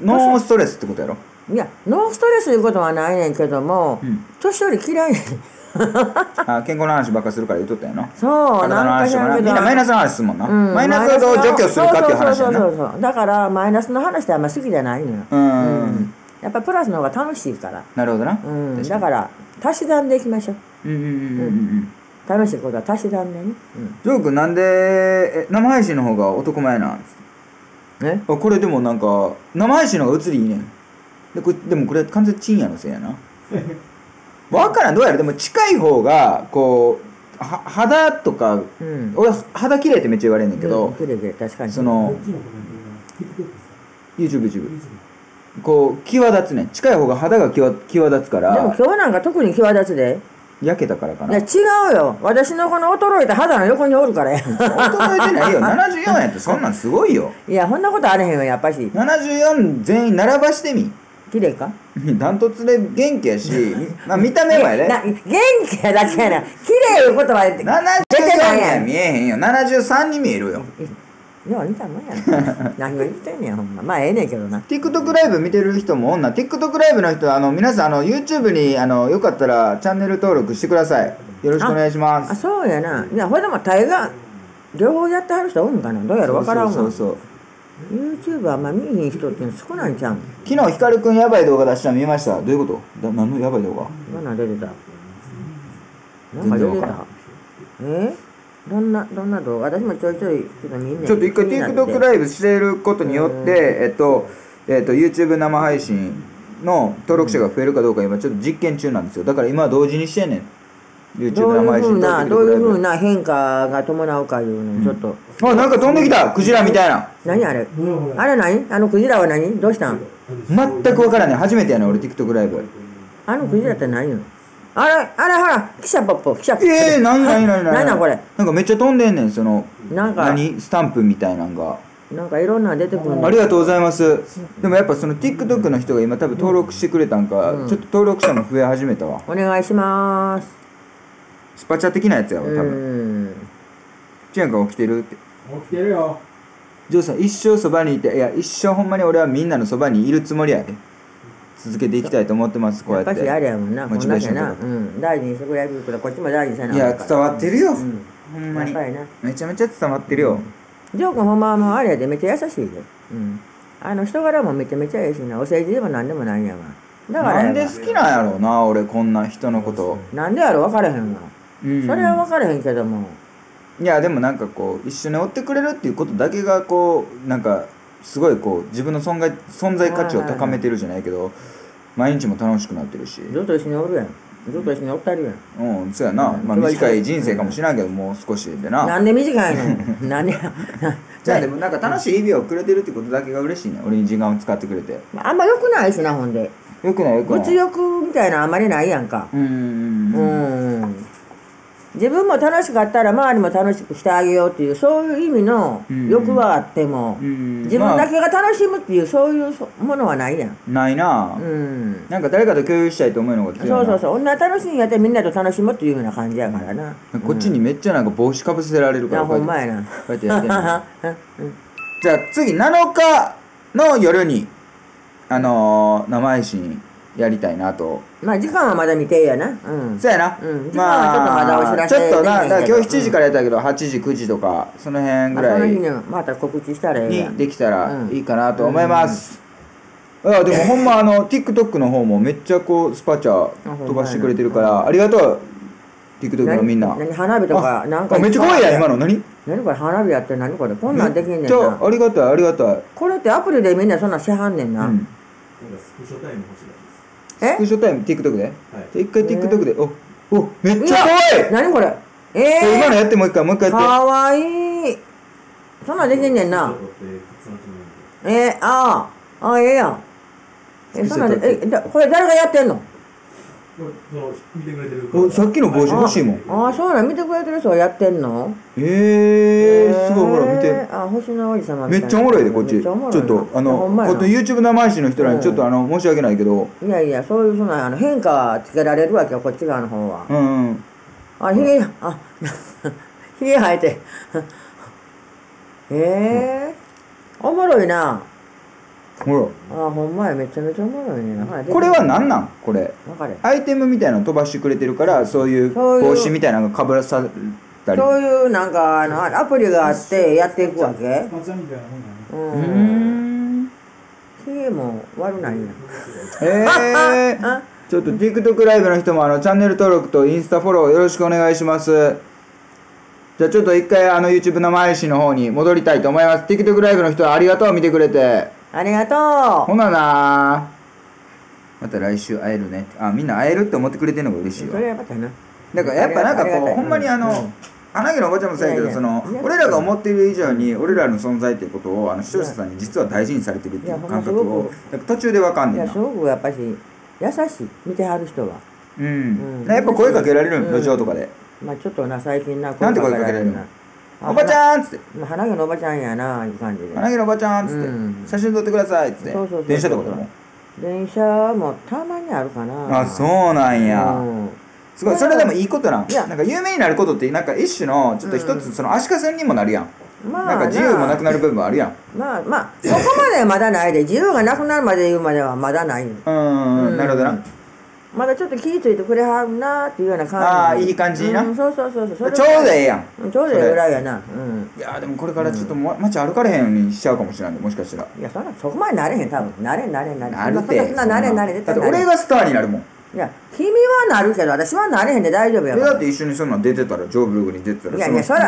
ーストレスってことやろ。いや、ノーストレスいうことはないねんけども、年寄り嫌いねん。あ、健康の話ばっかするから言うとったんやな。そう、体の話とかな。みんなマイナスの話するもんな。うん、マイナスを除去するかっていう話やな。そう。だからマイナスの話ってあんま好きじゃないのよ。うん。やっぱプラスの方が楽しいから。なるほどな。うん。だから足し算でいきましょう。うんうんうんうんうん。楽しいことは足し算でね。ジョー君なんで生配信の方が男前なんです。え？あ、これでもなんか生配信の方が映りいいねん。でもこれ完全チンヤのせいやな。分からん、どうやらでも近い方がこう肌とか、うん、俺は肌綺麗ってめっちゃ言われんねんけど、確かにその YouTube こう際立つねん。近い方が肌が際立つから。でも今日なんか特に際立つで。焼けたからかな。いや違うよ、私のこの衰えた肌の横におるからや。衰えてないよ、74やってそんなんすごいよ。いやそんなことあれへんよ、やっぱし74全員並ばしてみ。綺麗か？ダントツで元気やし、まあ見た目はね。元気やだけやな。綺麗いうことは出てないやん。見えへんよ。73に見えるよ。いや、見たもんやな。何が言ってんねん、ほんま。まあええねんけどな。TikTok ライブ見てる人も女。TikTok ライブの人は皆さんYouTube によかったらチャンネル登録してください。よろしくお願いします。あ、そうやな。いや、ほいでも大概両方やってはる人おるんかな。どうやら分からんもん。そうそうそうそう。YouTube あんま見えへん人って少ないんちゃう。昨日ヒカルくんやばい動画出したの見ました。どういうこと？何のやばい動画？何出てた？何か出てた？どんな動画？私もちょいちょいちょっと見んねん。ちょっと一回 TikTok ライブしてることによってYouTube 生配信の登録者が増えるかどうか今ちょっと実験中なんですよ。だから今は同時にしてんねん。どういうふうな変化が伴うかいうのにちょっと、うん、あ、なんか飛んできたクジラみたいな。何あれ、あれ何、あのクジラは何、どうしたん？全く分からない、初めてやねん俺 TikTok ライブ。あのクジラって何よ、あれほら記者ポッポ記者。何これ、なんかめっちゃ飛んでんねん。その何スタンプみたいなんがなんかいろんな出てくる。ありがとうございます。でもやっぱその TikTok の人が今多分登録してくれたんか、うん、ちょっと登録者も増え始めたわ。お願いします。スパチャ的なやつやわ、多分。ちゅんか起きてるって。起きてるよ。ジョーさん、一生そばにいて、いや、一生ほんまに俺はみんなのそばにいるつもりやで。続けていきたいと思ってます、こうやって。やっぱしあれやもんな、こんだけな。大事にしてくれるから、こっちも大事にせな。いや、伝わってるよ。ほんまに。めちゃめちゃ伝わってるよ。ジョー君ほんまもあれやで、めっちゃ優しいで。人柄もめちゃめちゃいいしな、お世辞でもなんでもないんやわ。だから。なんで好きなんやろうな、俺、こんな人のこと。なんでやろ、分からへんわ。それは分からへんけども、いやでもなんかこう一緒に追ってくれるっていうことだけがこうなんかすごいこう自分の存在価値を高めてるじゃないけど、毎日も楽しくなってるし、ずっと一緒におるやん、ずっと一緒におったるやん。うん、そうやな。まあ短い人生かもしれんけど、もう少しでな。なんで短いの、なんで。じゃあでもなんか楽しい日々をくれてるってことだけが嬉しいね、俺に時間を使ってくれて。あんま良くないしな、ほんで良くない良くない、物欲みたいなあんまりないやんか。うん、自分も楽しかったら周りも楽しくしてあげようっていう、そういう意味の欲はあっても、自分だけが楽しむっていうそういうものはないやん。ないな。なんか誰かと共有したいと思うのが強いな。そうそうそう、女楽しいんやってみんなと楽しむっていうような感じやからな。こっちにめっちゃなんか帽子かぶせられるから、ほんまやな、こうやってやってんの。じゃあ次7日の夜に生配信やりたいなと。まあ時間はまだ未定やな。そうやな。まあちょっとな、今日7時からやったけど8時9時とかその辺ぐらいにまた告知したらにできたらいいかなと思います。あ、でもほんまTikTok の方もめっちゃこうスパチャ飛ばしてくれてるから、ありがとう TikTok のみんな。花火とかなんかめっちゃ怖いやん今の。何これ花火やって、何これ、こんなんできんねんな。ありがたいありがたい。これってアプリでみんなそんなんしはんねんな。スクショタイム欲しい。スクショタイム TikTok で、一回 TikTok で、おめっちゃ可愛い。何これ、今のやって、もう一回やって。可愛い。そんなんできんねんな。ええやん。そんなんでこれ誰がやってんの？見てくれてる。さっきの帽子欲しいもん。あ、そうなん、見てくれてる人はやってんの？すごい、ほら見て。あ、星の王子様みたいな。めっちゃおもろいでこっち。ちょっとYouTube 生配信の人らにちょっと申し訳ないけど。いやいや、そういうそんな変化つけられるわけよ、こっち側の方は。あ、ひげ生えて。おもろいな。ほら。ああ、ほんまや、めちゃめちゃおもろいね。これは何なんこれ。アイテムみたいなの飛ばしてくれてるから、そういう帽子みたいなのがかぶらさったり。そういうなんか、アプリがあってやっていくわけ。スマチャみたいなもんやね。うん。ヒゲも悪ないやん。ええ。ちょっと TikTok ライブの人もチャンネル登録とインスタフォローよろしくお願いします。じゃあちょっと一回YouTube 生配信の方に戻りたいと思います。TikTok ライブの人はありがとう、見てくれて。ありがとう。ほななまた来週会えるね。あ、みんな会えるって思ってくれてるのが嬉しいわ。それはやっぱね。だからやっぱなんかこう、ほんまに花毛のおばちゃんもそうやけど、俺らが思っている以上に俺らの存在っていうことを視聴者さんに実は大事にされてるっていう感覚を途中でわかんねんな。すごくやっぱし優しい、見てはる人は。うん。やっぱ声かけられるの、路上とかで。まあちょっとな、最近な、声かけられるな。おばちゃんっつって。花毛のおばちゃんやな、いう感じで。花毛のおばちゃんっつって。写真撮ってくださいっつって。電車とかでも。電車もたまにあるかな。あ、そうなんや。すごい、それでもいいことなん。なんか有名になることって、なんか一種の、ちょっと一つ、足かせにもなるやん。なんか自由もなくなる部分もあるやん。まあまあ、そこまでまだないで、自由がなくなるまで言うまではまだない。なるほどな。まだちょっと気ぃ付いてくれはるなーっていうような感じ。ああ、いい感じにな。そうそうそうそう。ちょうどええやん。ちょうどええぐらいやな。いやでもこれからちょっと街歩かれへんようにしちゃうかもしれないんで、もしかしたら。いや、そこまでなれへん、多分。なれへん。なるて。なれ。だって俺がスターになるもん。いや、君はなるけど、私はなれへんで大丈夫やから。だって一緒にそんなん出てたら、ジョーブログに出てたら、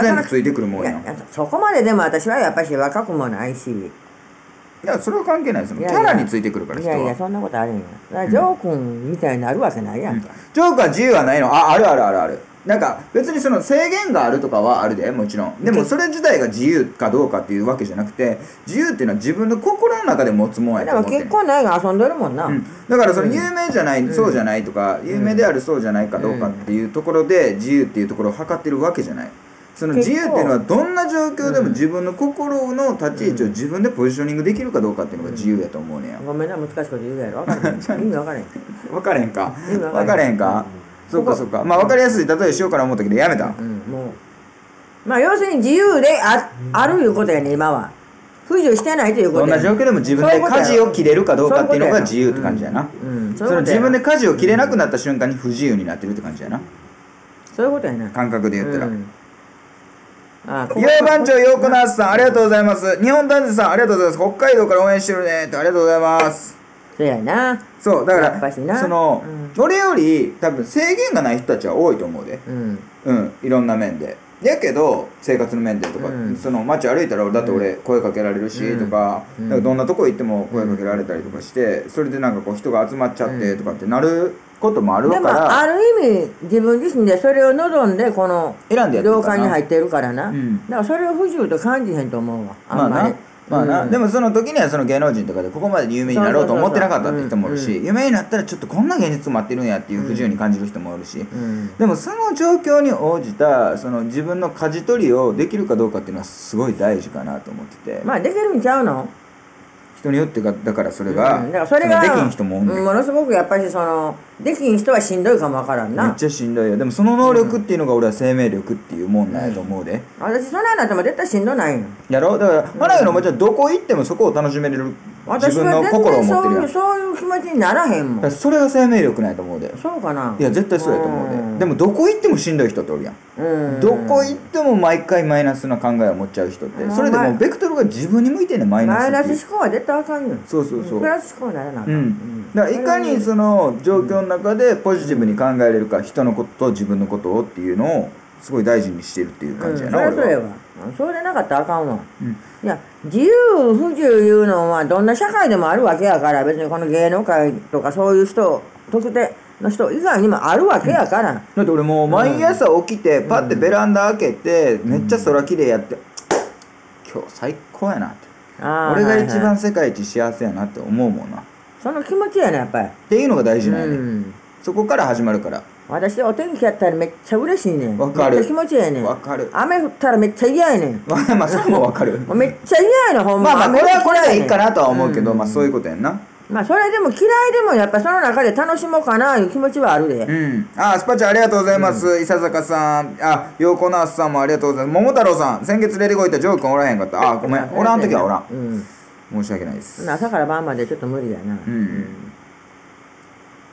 全部ついてくるもんやん。そこまででも私はやっぱし若くもないし。いや、それは関係ないですよ。キャラについてくるから、人は。いやいや、そんなことあるんや。ジョー君みたいになるわけないやんか。ジョー君は自由はないの。あ、ある。なんか、別にその制限があるとかはあるで、もちろん。でも、それ自体が自由かどうかっていうわけじゃなくて、自由っていうのは自分の心の中で持つもんやと思って。でも結構ないが遊んでるもんな。だから、その有名じゃない、そうじゃないとか、有名であるそうじゃないかどうかっていうところで、自由っていうところを測ってるわけじゃない。その自由っていうのはどんな状況でも自分の心の立ち位置を自分でポジショニングできるかどうかっていうのが自由やと思うねや。ごめんな、難しいこと言うやろ。分かれへんか。そっか。まあ分かりやすい例えしようから思ったけどやめた。もうまあ要するに自由であるいうことやね、今は。不自由してないということや。どんな状況でも自分で舵を切れるかどうかっていうのが自由って感じやな。その自分で舵を切れなくなった瞬間に不自由になってるって感じやな。そういうことやな。感覚で言ったら。洋番長洋子ナースさんありがとうございます。日本男児さんありがとうございます。北海道から応援してるねってありがとうございます。そうやな。そうだからその俺より多分制限がない人たちは多いと思うで、いろんな面でやけど生活の面でとか、その街歩いたらだって俺声かけられるしとか、どんなとこ行っても声かけられたりとかしてそれでなんかこう人が集まっちゃってとかってなることもあるから。でもある意味自分自身でそれを望んでこの業界に入ってるからな。だからそれを不自由と感じへんと思うわ、あんまり。でもその時にはその芸能人とかでここまで有名になろうと思ってなかったって人もおるし、有名になったらちょっとこんな現実待ってるんやっていう不自由に感じる人もおるし、でもその状況に応じたその自分の舵取りをできるかどうかっていうのはすごい大事かなと思ってて。まあできるんちゃうの人によってが。だからそれができん人もおんねん。ものすごくやっぱりそのできん人はしんどいかもわからんな。めっちゃしんどいよ。でもその能力っていうのが俺は生命力っていうもんなんやと思うで。私そんなんなっても絶対しんどないのやろ。だから花毛のおばちゃんどこ行ってもそこを楽しめれる自分の心を持ってるやん。そういう気持ちにならへんもん。それが生命力なんやと思うで。そうかな。いや絶対そうやと思うで。でもどこ行ってもしんどい人っておるやん。どこ行っても毎回マイナスな考えを持っちゃう人ってそれでもうベクトルが自分に向いてんねん。マイナス思考は絶対あかんよ。そうプラス思考にならなあかん。だからいかにその状況の中でポジティブに考えれるか、人のことと自分のことをっていうのをすごい大事にしてるっていう感じやな。そうでなかったらあかんわ。いや自由不自由いうのはどんな社会でもあるわけやから、別にこの芸能界とかそういう人特定の人以外にもあるわけやから。だって俺もう毎朝起きてパッてベランダ開けてめっちゃ空きれいやって今日最高やなって、俺が一番世界一幸せやなって思うもんな。その気持ちやねやっぱり。っていうのが大事なんやね。そこから始まるから。私お天気やったらめっちゃ嬉しいねん。わかる。めっちゃ気持ちやねん。わかる。雨降ったらめっちゃ嫌やねん。まあそれもわかる。めっちゃ嫌やねんほんま。まあこれはこれでいいかなとは思うけど、まあそういうことやんな。まあそれでも嫌いでもやっぱその中で楽しもうかないう気持ちはあるで。ああスパチャありがとうございます。伊佐坂さん、あ陽子ナースさんもありがとうございます。桃太郎さん、先月レディゴ行ったジョー君おらへんかった。あごめん。おらん時はおらん。申し訳ないです。朝から晩までちょっと無理だな。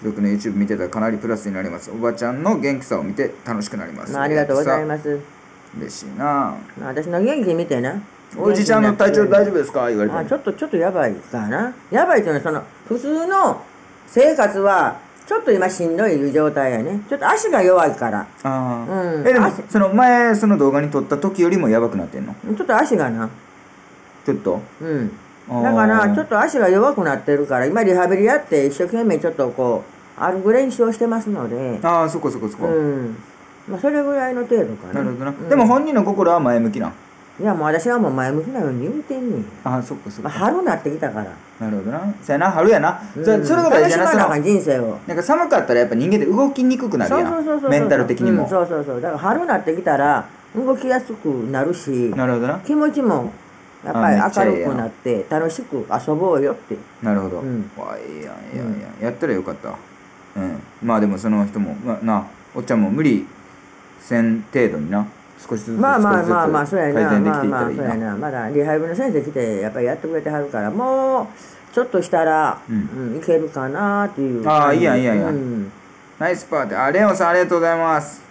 よくね YouTube 見てたらかなりプラスになります。おばちゃんの元気さを見て楽しくなります。ありがとうございます。嬉しいな。私の元気見てな。おじちゃんの体調大丈夫ですか言われて。あ、ちょっとやばいかな。やばいっていうのはその普通の生活はちょっと今しんどい状態やね。ちょっと足が弱いから。ああ。うん。でもその前その動画に撮った時よりもやばくなってんの。ちょっと足がな。ちょっと。うん。だからちょっと足が弱くなってるから今リハビリやって一生懸命ちょっとこう歩く練習をしてますので。ああ、そこそこそこ。うん。まあそれぐらいの程度かな。なるほどな。でも本人の心は前向きな。いやもう私はもう前向きなように言うてんねん。あ、そっかそっか。春なってきたから。なるほどな。そうやな、春やな。それが大事な人生を。なんか寒かったらやっぱ人間って動きにくくなるやん。メンタル的にも。そうそうそう。だから春なってきたら動きやすくなるし、なるほどな。気持ちもやっぱり明るくなって楽しく遊ぼうよって。なるほど。わいやいやいや。やったらよかった。うん。まあでもその人もな、おっちゃんも無理せん程度にな。少しずつまあまあまあまあそうやな、まあまあそうやな。まだリハビリの先生来てやっぱりやってくれてはるからもうちょっとしたらいけるかなっていう。ああ、いやいやいや、ナイスパーティー。あ、レオンさんありがとうございます。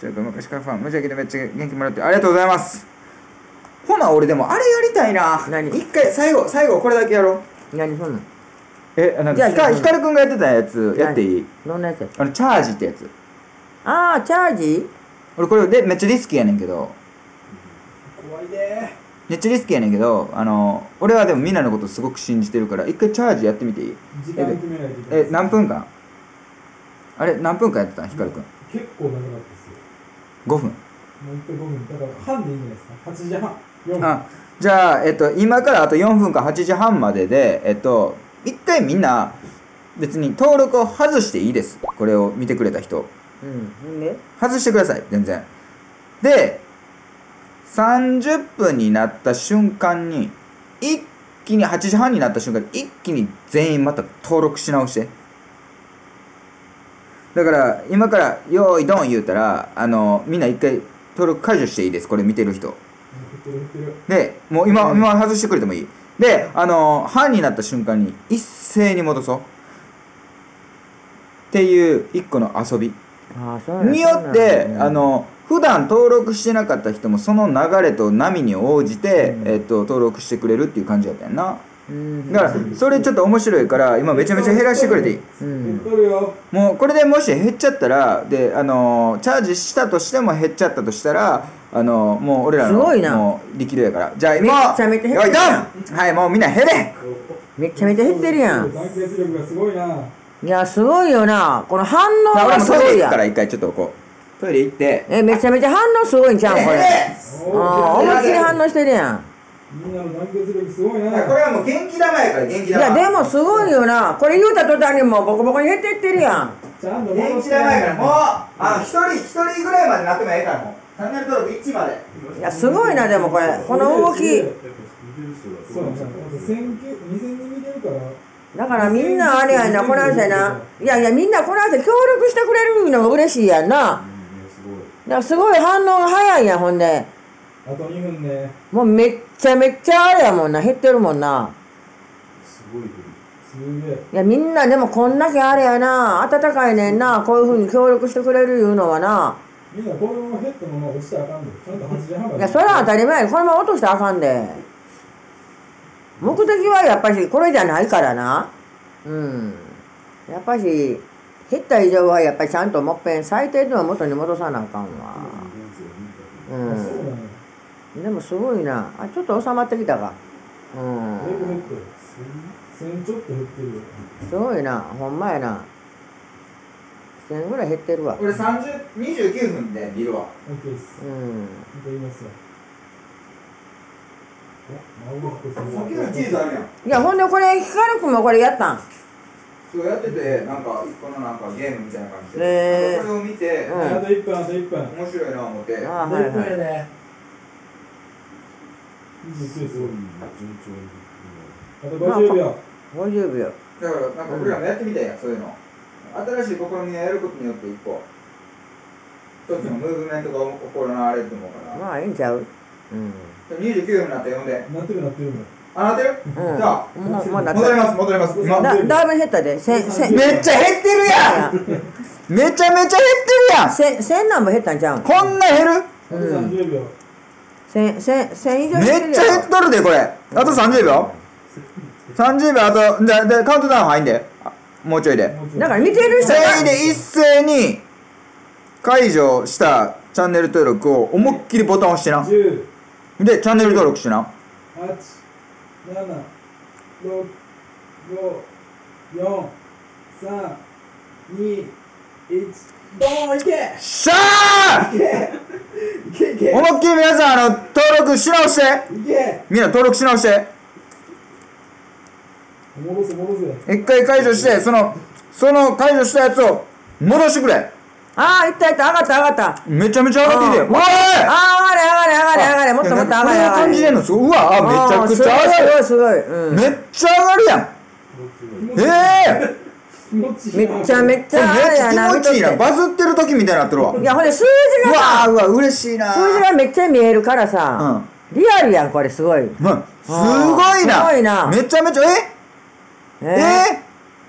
ちょっと昔からファン無邪気でめっちゃ元気もらってありがとうございます。ほな俺でもあれやりたいな。何？一回最後これだけやろう。何そんなん？なんか光くんがやってたやつやっていい？どんなやつや？チャージってやつ。ああ、チャージ。俺これでめっちゃリスキーやねんけど、怖いね。めっちゃリスキーやねんけど、俺はでもみんなのことすごく信じてるから一回チャージやってみていい？時間決めないといけない。何分間？あれ何分間やってたん光くん？結構長かったですよ。5分。もう一回5分だから半でいいんじゃないですか。8時半4分。あ、じゃあ今からあと4分か8時半までで一回みんな別に登録を外していいです。これを見てくれた人、うん、外してください。全然で30分になった瞬間に一気に8時半になった瞬間に一気に全員また登録し直して。だから今から「よーいどん」言うたらみんな一回登録解除していいです。これ見てる人でもう今外してくれてもいいで半になった瞬間に一斉に戻そうっていう一個の遊びによって普段登録してなかった人もその流れと波に応じて、登録してくれるっていう感じだったんやな。だからそれちょっと面白いから今めちゃめちゃ減らしてくれていい。もうこれでもし減っちゃったらでチャージしたとしても減っちゃったとしたらもう俺らのもう力量やから。じゃあ今めちゃめちゃ減ってるやん。はい、もうみんな減れ。めちゃめちゃ減ってるやん。団結力がすごいな。いや、すごいよな。この反応がすごいやん。俺もトイレ行くから一回ちょっとこう。トイレ行って。めちゃめちゃ反応すごいんちゃうこれ。思いっきり反応してるやん。みんなの団結力すごいな。これはもう元気玉やから元気玉。いや、でもすごいよな。これ言うた途端にもうボコボコに減っていってるやん。元気玉やからもう、一人ぐらいまでなってもええからもう。チャンネル登録1まで。いや、すごいな、でもこれ。この動き。そうなんだ。2000人見てるから。だからみんなあれやな、この汗な。いやいや、みんなこの汗協力してくれるのも嬉しいやんな。だからすごい反応が早いやん、ほんで。あと2分ね。もうめっちゃめっちゃあれやもんな、減ってるもんな。すごいね。すげえ。いや、みんなでもこんだけあれやな、温かいねんな、こういうふうに協力してくれるいうのはな。みんなこのまま減ったまま落ちたらあかんで。ちゃんと8時半まで。いや、それは当たり前や。このまま落としたらあかんで。目的はやっぱりこれじゃないからな。うん。やっぱり減った以上はやっぱりちゃんともっぺん最低でも元に戻さなあかんわ。うん。でもすごいな。あ、ちょっと収まってきたか。うん。ちょっと減ってるよ。すごいな。ほんまやな。1000ぐらい減ってるわ。これ29分で見るわ。OK です。うん。見ますよ。いや、ほんでこれ光くんもこれやったん。そうやっててなんかこのなんかゲームみたいな感じでこれを見てあと1分あと1分面白いな思って。ああ、はいはい。ね、あと50秒。50秒だからなんか俺らもやってみたいや、そういうの新しい試みをやることによって一個一つのムーブメントが行われると思うからまあいいんちゃう。うん。29分になったよ。ほんでなってるなってる。あなたよ。じゃあ戻ります。だいぶ減ったで。めっちゃ減ってるやん。めちゃめちゃ減ってるやん。千何も減ったんちゃうん。こんな減る？30秒。1000以上減ってる。めっちゃ減っとるでこれ。あと30秒。30秒あとじゃあカウントダウン入んで。もうちょいで。だから見てる人全員で一斉に解除したチャンネル登録を思いっきりボタン押してな。でチャンネル登録してな。7、6、5、4、3、2、1、ドーンいけ！しゃあ！いけ思いっきり皆さん登録し直して！いけ！みんな登録し直して！戻せ。一回解除して、その解除したやつを戻してくれ。ああ、いったいった、上がった。めちゃめちゃ上がってきて。おい！上がれ。もっともっと上がれ。こんな感じでの、うわ、めちゃくちゃ上がる。すごい。めっちゃ上がるやん。めちゃめちゃあれやな。気持ちいいな。バズってる時みたいになってるわ。いや、ほんで数字がさ、うわ嬉しいな。数字がめっちゃ見えるからさ、リアルやんこれすごい。すごいな。めちゃめちゃ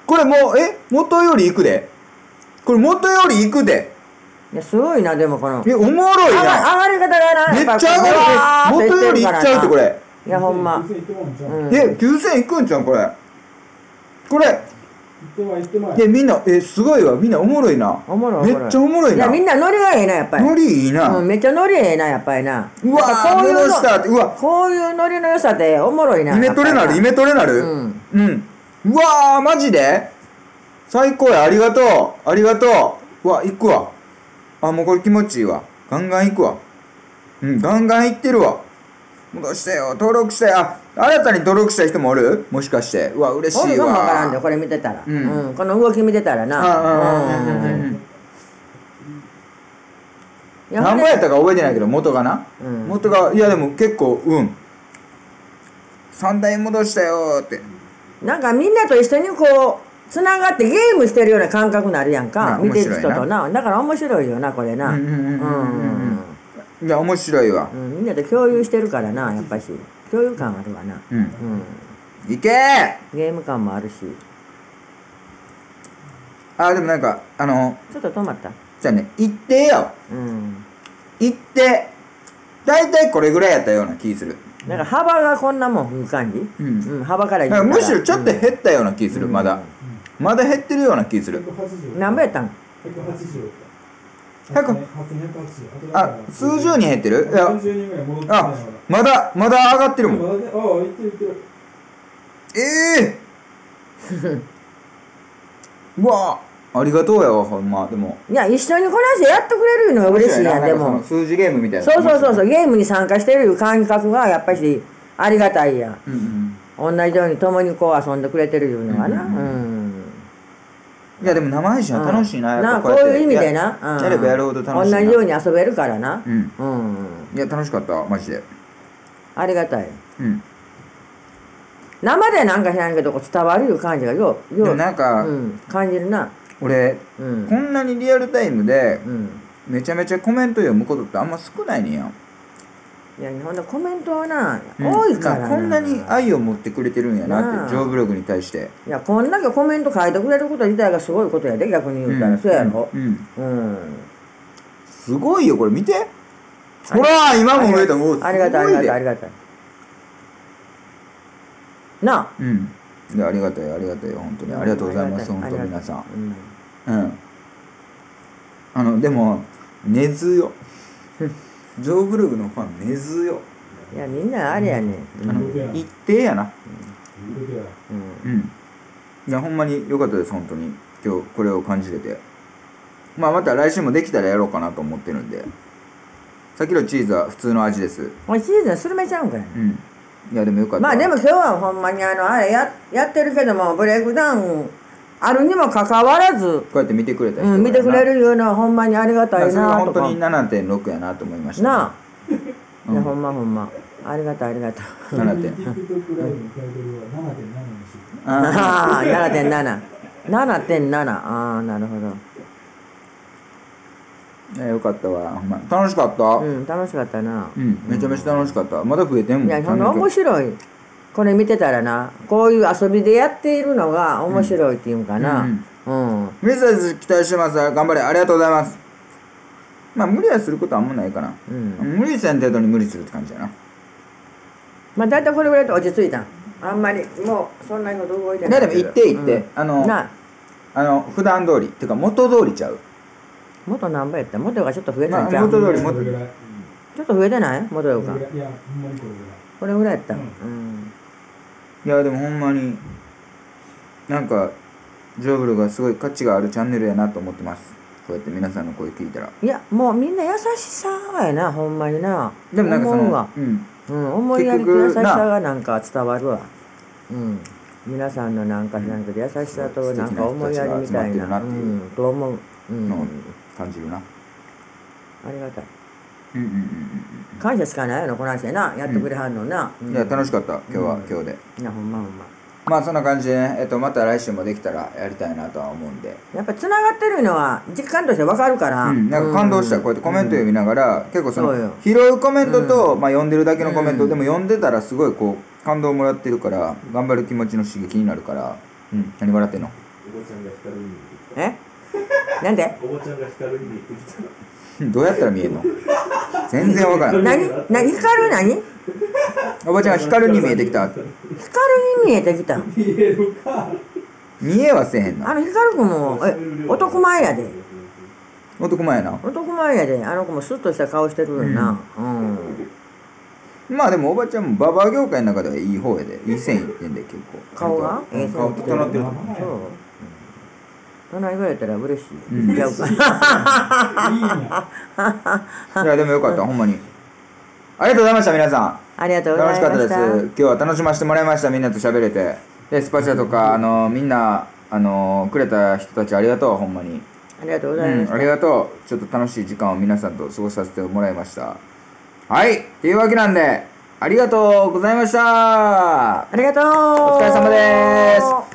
これもう元よりいくで。これ元よりいくで。いやすごいなでもこの。おもろいな。上がり方がな。めっちゃ上がる。元よりいっちゃうってこれ。いやほんま。9000いくんちゃうこれ。これ。でみんなすごいわ。みんなおもろいな。めっちゃおもろいな。みんなノリがええなやっぱり。ノリいいな。めっちゃノリええなやっぱりな。うわこういうノリの良さでおもろいな。イメトレなる。うわマジで最高や。ありがとう。うわ行くわ。あもうこれ気持ちいいわ。ガンガン行ってるわ。戻してよ。登録して。あ、新たに登録した人もおる？もしかして。うわ、嬉しいわ。わからんで、これ見てたら。この動き見てたらな。何本やったか覚えてないけど、元がな。元が、いやでも結構、3台戻したよって。なんかみんなと一緒にこう、つながってゲームしてるような感覚になるやんか。見てる人とな。だから面白いよな、これな。いや面白いわ。みんなで共有してるからな、やっぱし共有感あるわな。いけー。ゲーム感もあるし。あでもなんかちょっと止まった。じゃあね一定よ。一定。大体これぐらいやったような気する。なんか幅がこんなもん感じ。幅からいったら。むしろちょっと減ったような気する。まだ減ってるような気する。何倍やったん？180。あ、数十人減ってる？あ、まだ上がってるもん。うわありがとうやわほんまでも。いや一緒にこの人やってくれるのが嬉しいやんでも。数字ゲームみたいな。そうゲームに参加してる感覚がやっぱりありがたいやん。同じように共にこう遊んでくれてるいうのがな。いやでも生配信は楽しいなやっぱこういう意味でなやればやるほど楽しいな。同じように遊べるからな。いや楽しかったマジでありがたい。生でなんか知らんけど伝わるいう感じがようなんか感じるな。俺こんなにリアルタイムでめちゃめちゃコメント読むことってあんま少ないねや。いや日本のコメントはな多いからこんなに愛を持ってくれてるんやなってジョーブログに対して。いやこんだけコメント書いてくれること自体がすごいことやで逆に言ったら。そうやろすごいよこれ見てほら今も増えたもうすごいでありがたいなあ。いやありがたいよ本当にありがとうございます本当皆さん。でも根強よジョーブルグのファン根強よ。いやみんなあれやね一定やな。いやほんまに良かったです本当に今日これを感じれて。また来週もできたらやろうかなと思ってるんで。さっきのチーズは普通の味です。おいチーズはスルメちゃうんかい。いやでもよかった。まあでも今日はほんまにあれやってるけどもブレイクダウンあるにもかかわらずこうやって見てくれた人が見てくれるいうのはほんまにありがたいなとか。それが本当に 7.6 やなと思いましたなあ。いやほんまありがたい 7.7 ライブのタイトルは 7.7 にしよう。 7.7 ああなるほど。よかったわほんま楽しかった。楽しかったな。めちゃめちゃ楽しかった。まだ増えてんもん。いやほんま面白いこれ見てたらな、こういう遊びでやっているのが面白いっていうかな。メッセージ期待してます。頑張れ。ありがとうございます。まあ無理はすることはあんまないかな。無理せん程度に無理するって感じやな。まあだいたいこれぐらいと落ち着いた。あんまりもうそんなに動いてない。でも行って行って。普段通りっていうか元通りちゃう。元何倍やった？元がちょっと増えたんちゃう？元通り元ぐらい。ちょっと増えてない？元よか。いやほんまにこれぐらい。これぐらいやった。いやでもほんまになんかジョブルがすごい価値があるチャンネルやなと思ってます。こうやって皆さんの声聞いたら。いやもうみんな優しさやなほんまにな。でもなんかその思いやりと優しさがなんか伝わるわ。皆さんのなんか優しさとなんか思いやりみたいなと思う。感じるな。ありがたい。感謝しかないよなこの話な、やってくれはんのな。いや楽しかった今日は今日で。いやほんまほんま。まあそんな感じでね、また来週もできたらやりたいなとは思うんで。やっぱつながってるのは実感としてわかるから。なんか感動したこうやってコメント読みながら結構その拾うコメントとまあ読んでるだけのコメントでも読んでたらすごいこう感動もらってるから頑張る気持ちの刺激になるから。何笑ってんの？え？なんで？おばちゃんが光るに見えてきた。どうやったら見えるの？全然わからん。何光る何？おばちゃんが光るに見えてきた。光るに見えてきた。見えるか。見えはせえへんの。光る子も男前やで。男前やな。男前やで。あの子もスッとした顔してるよな。まあでもおばちゃんもババア業界の中ではいい方やで。いい線いってんで結構。顔が？顔整ってる。そんな言われたら嬉しい。ちゃうか。いやでもよかったほんまに。ありがとうございました皆さん。ありがとうございました。楽しかったです。今日は楽しませてもらいましたみんなと喋れて。でスパチャとかみんなくれた人たちありがとうほんまに。ありがとうございました。ありがとう。ちょっと楽しい時間を皆さんと過ごさせてもらいました。はいっていうわけなんでありがとうございました。ありがとう。お疲れ様です。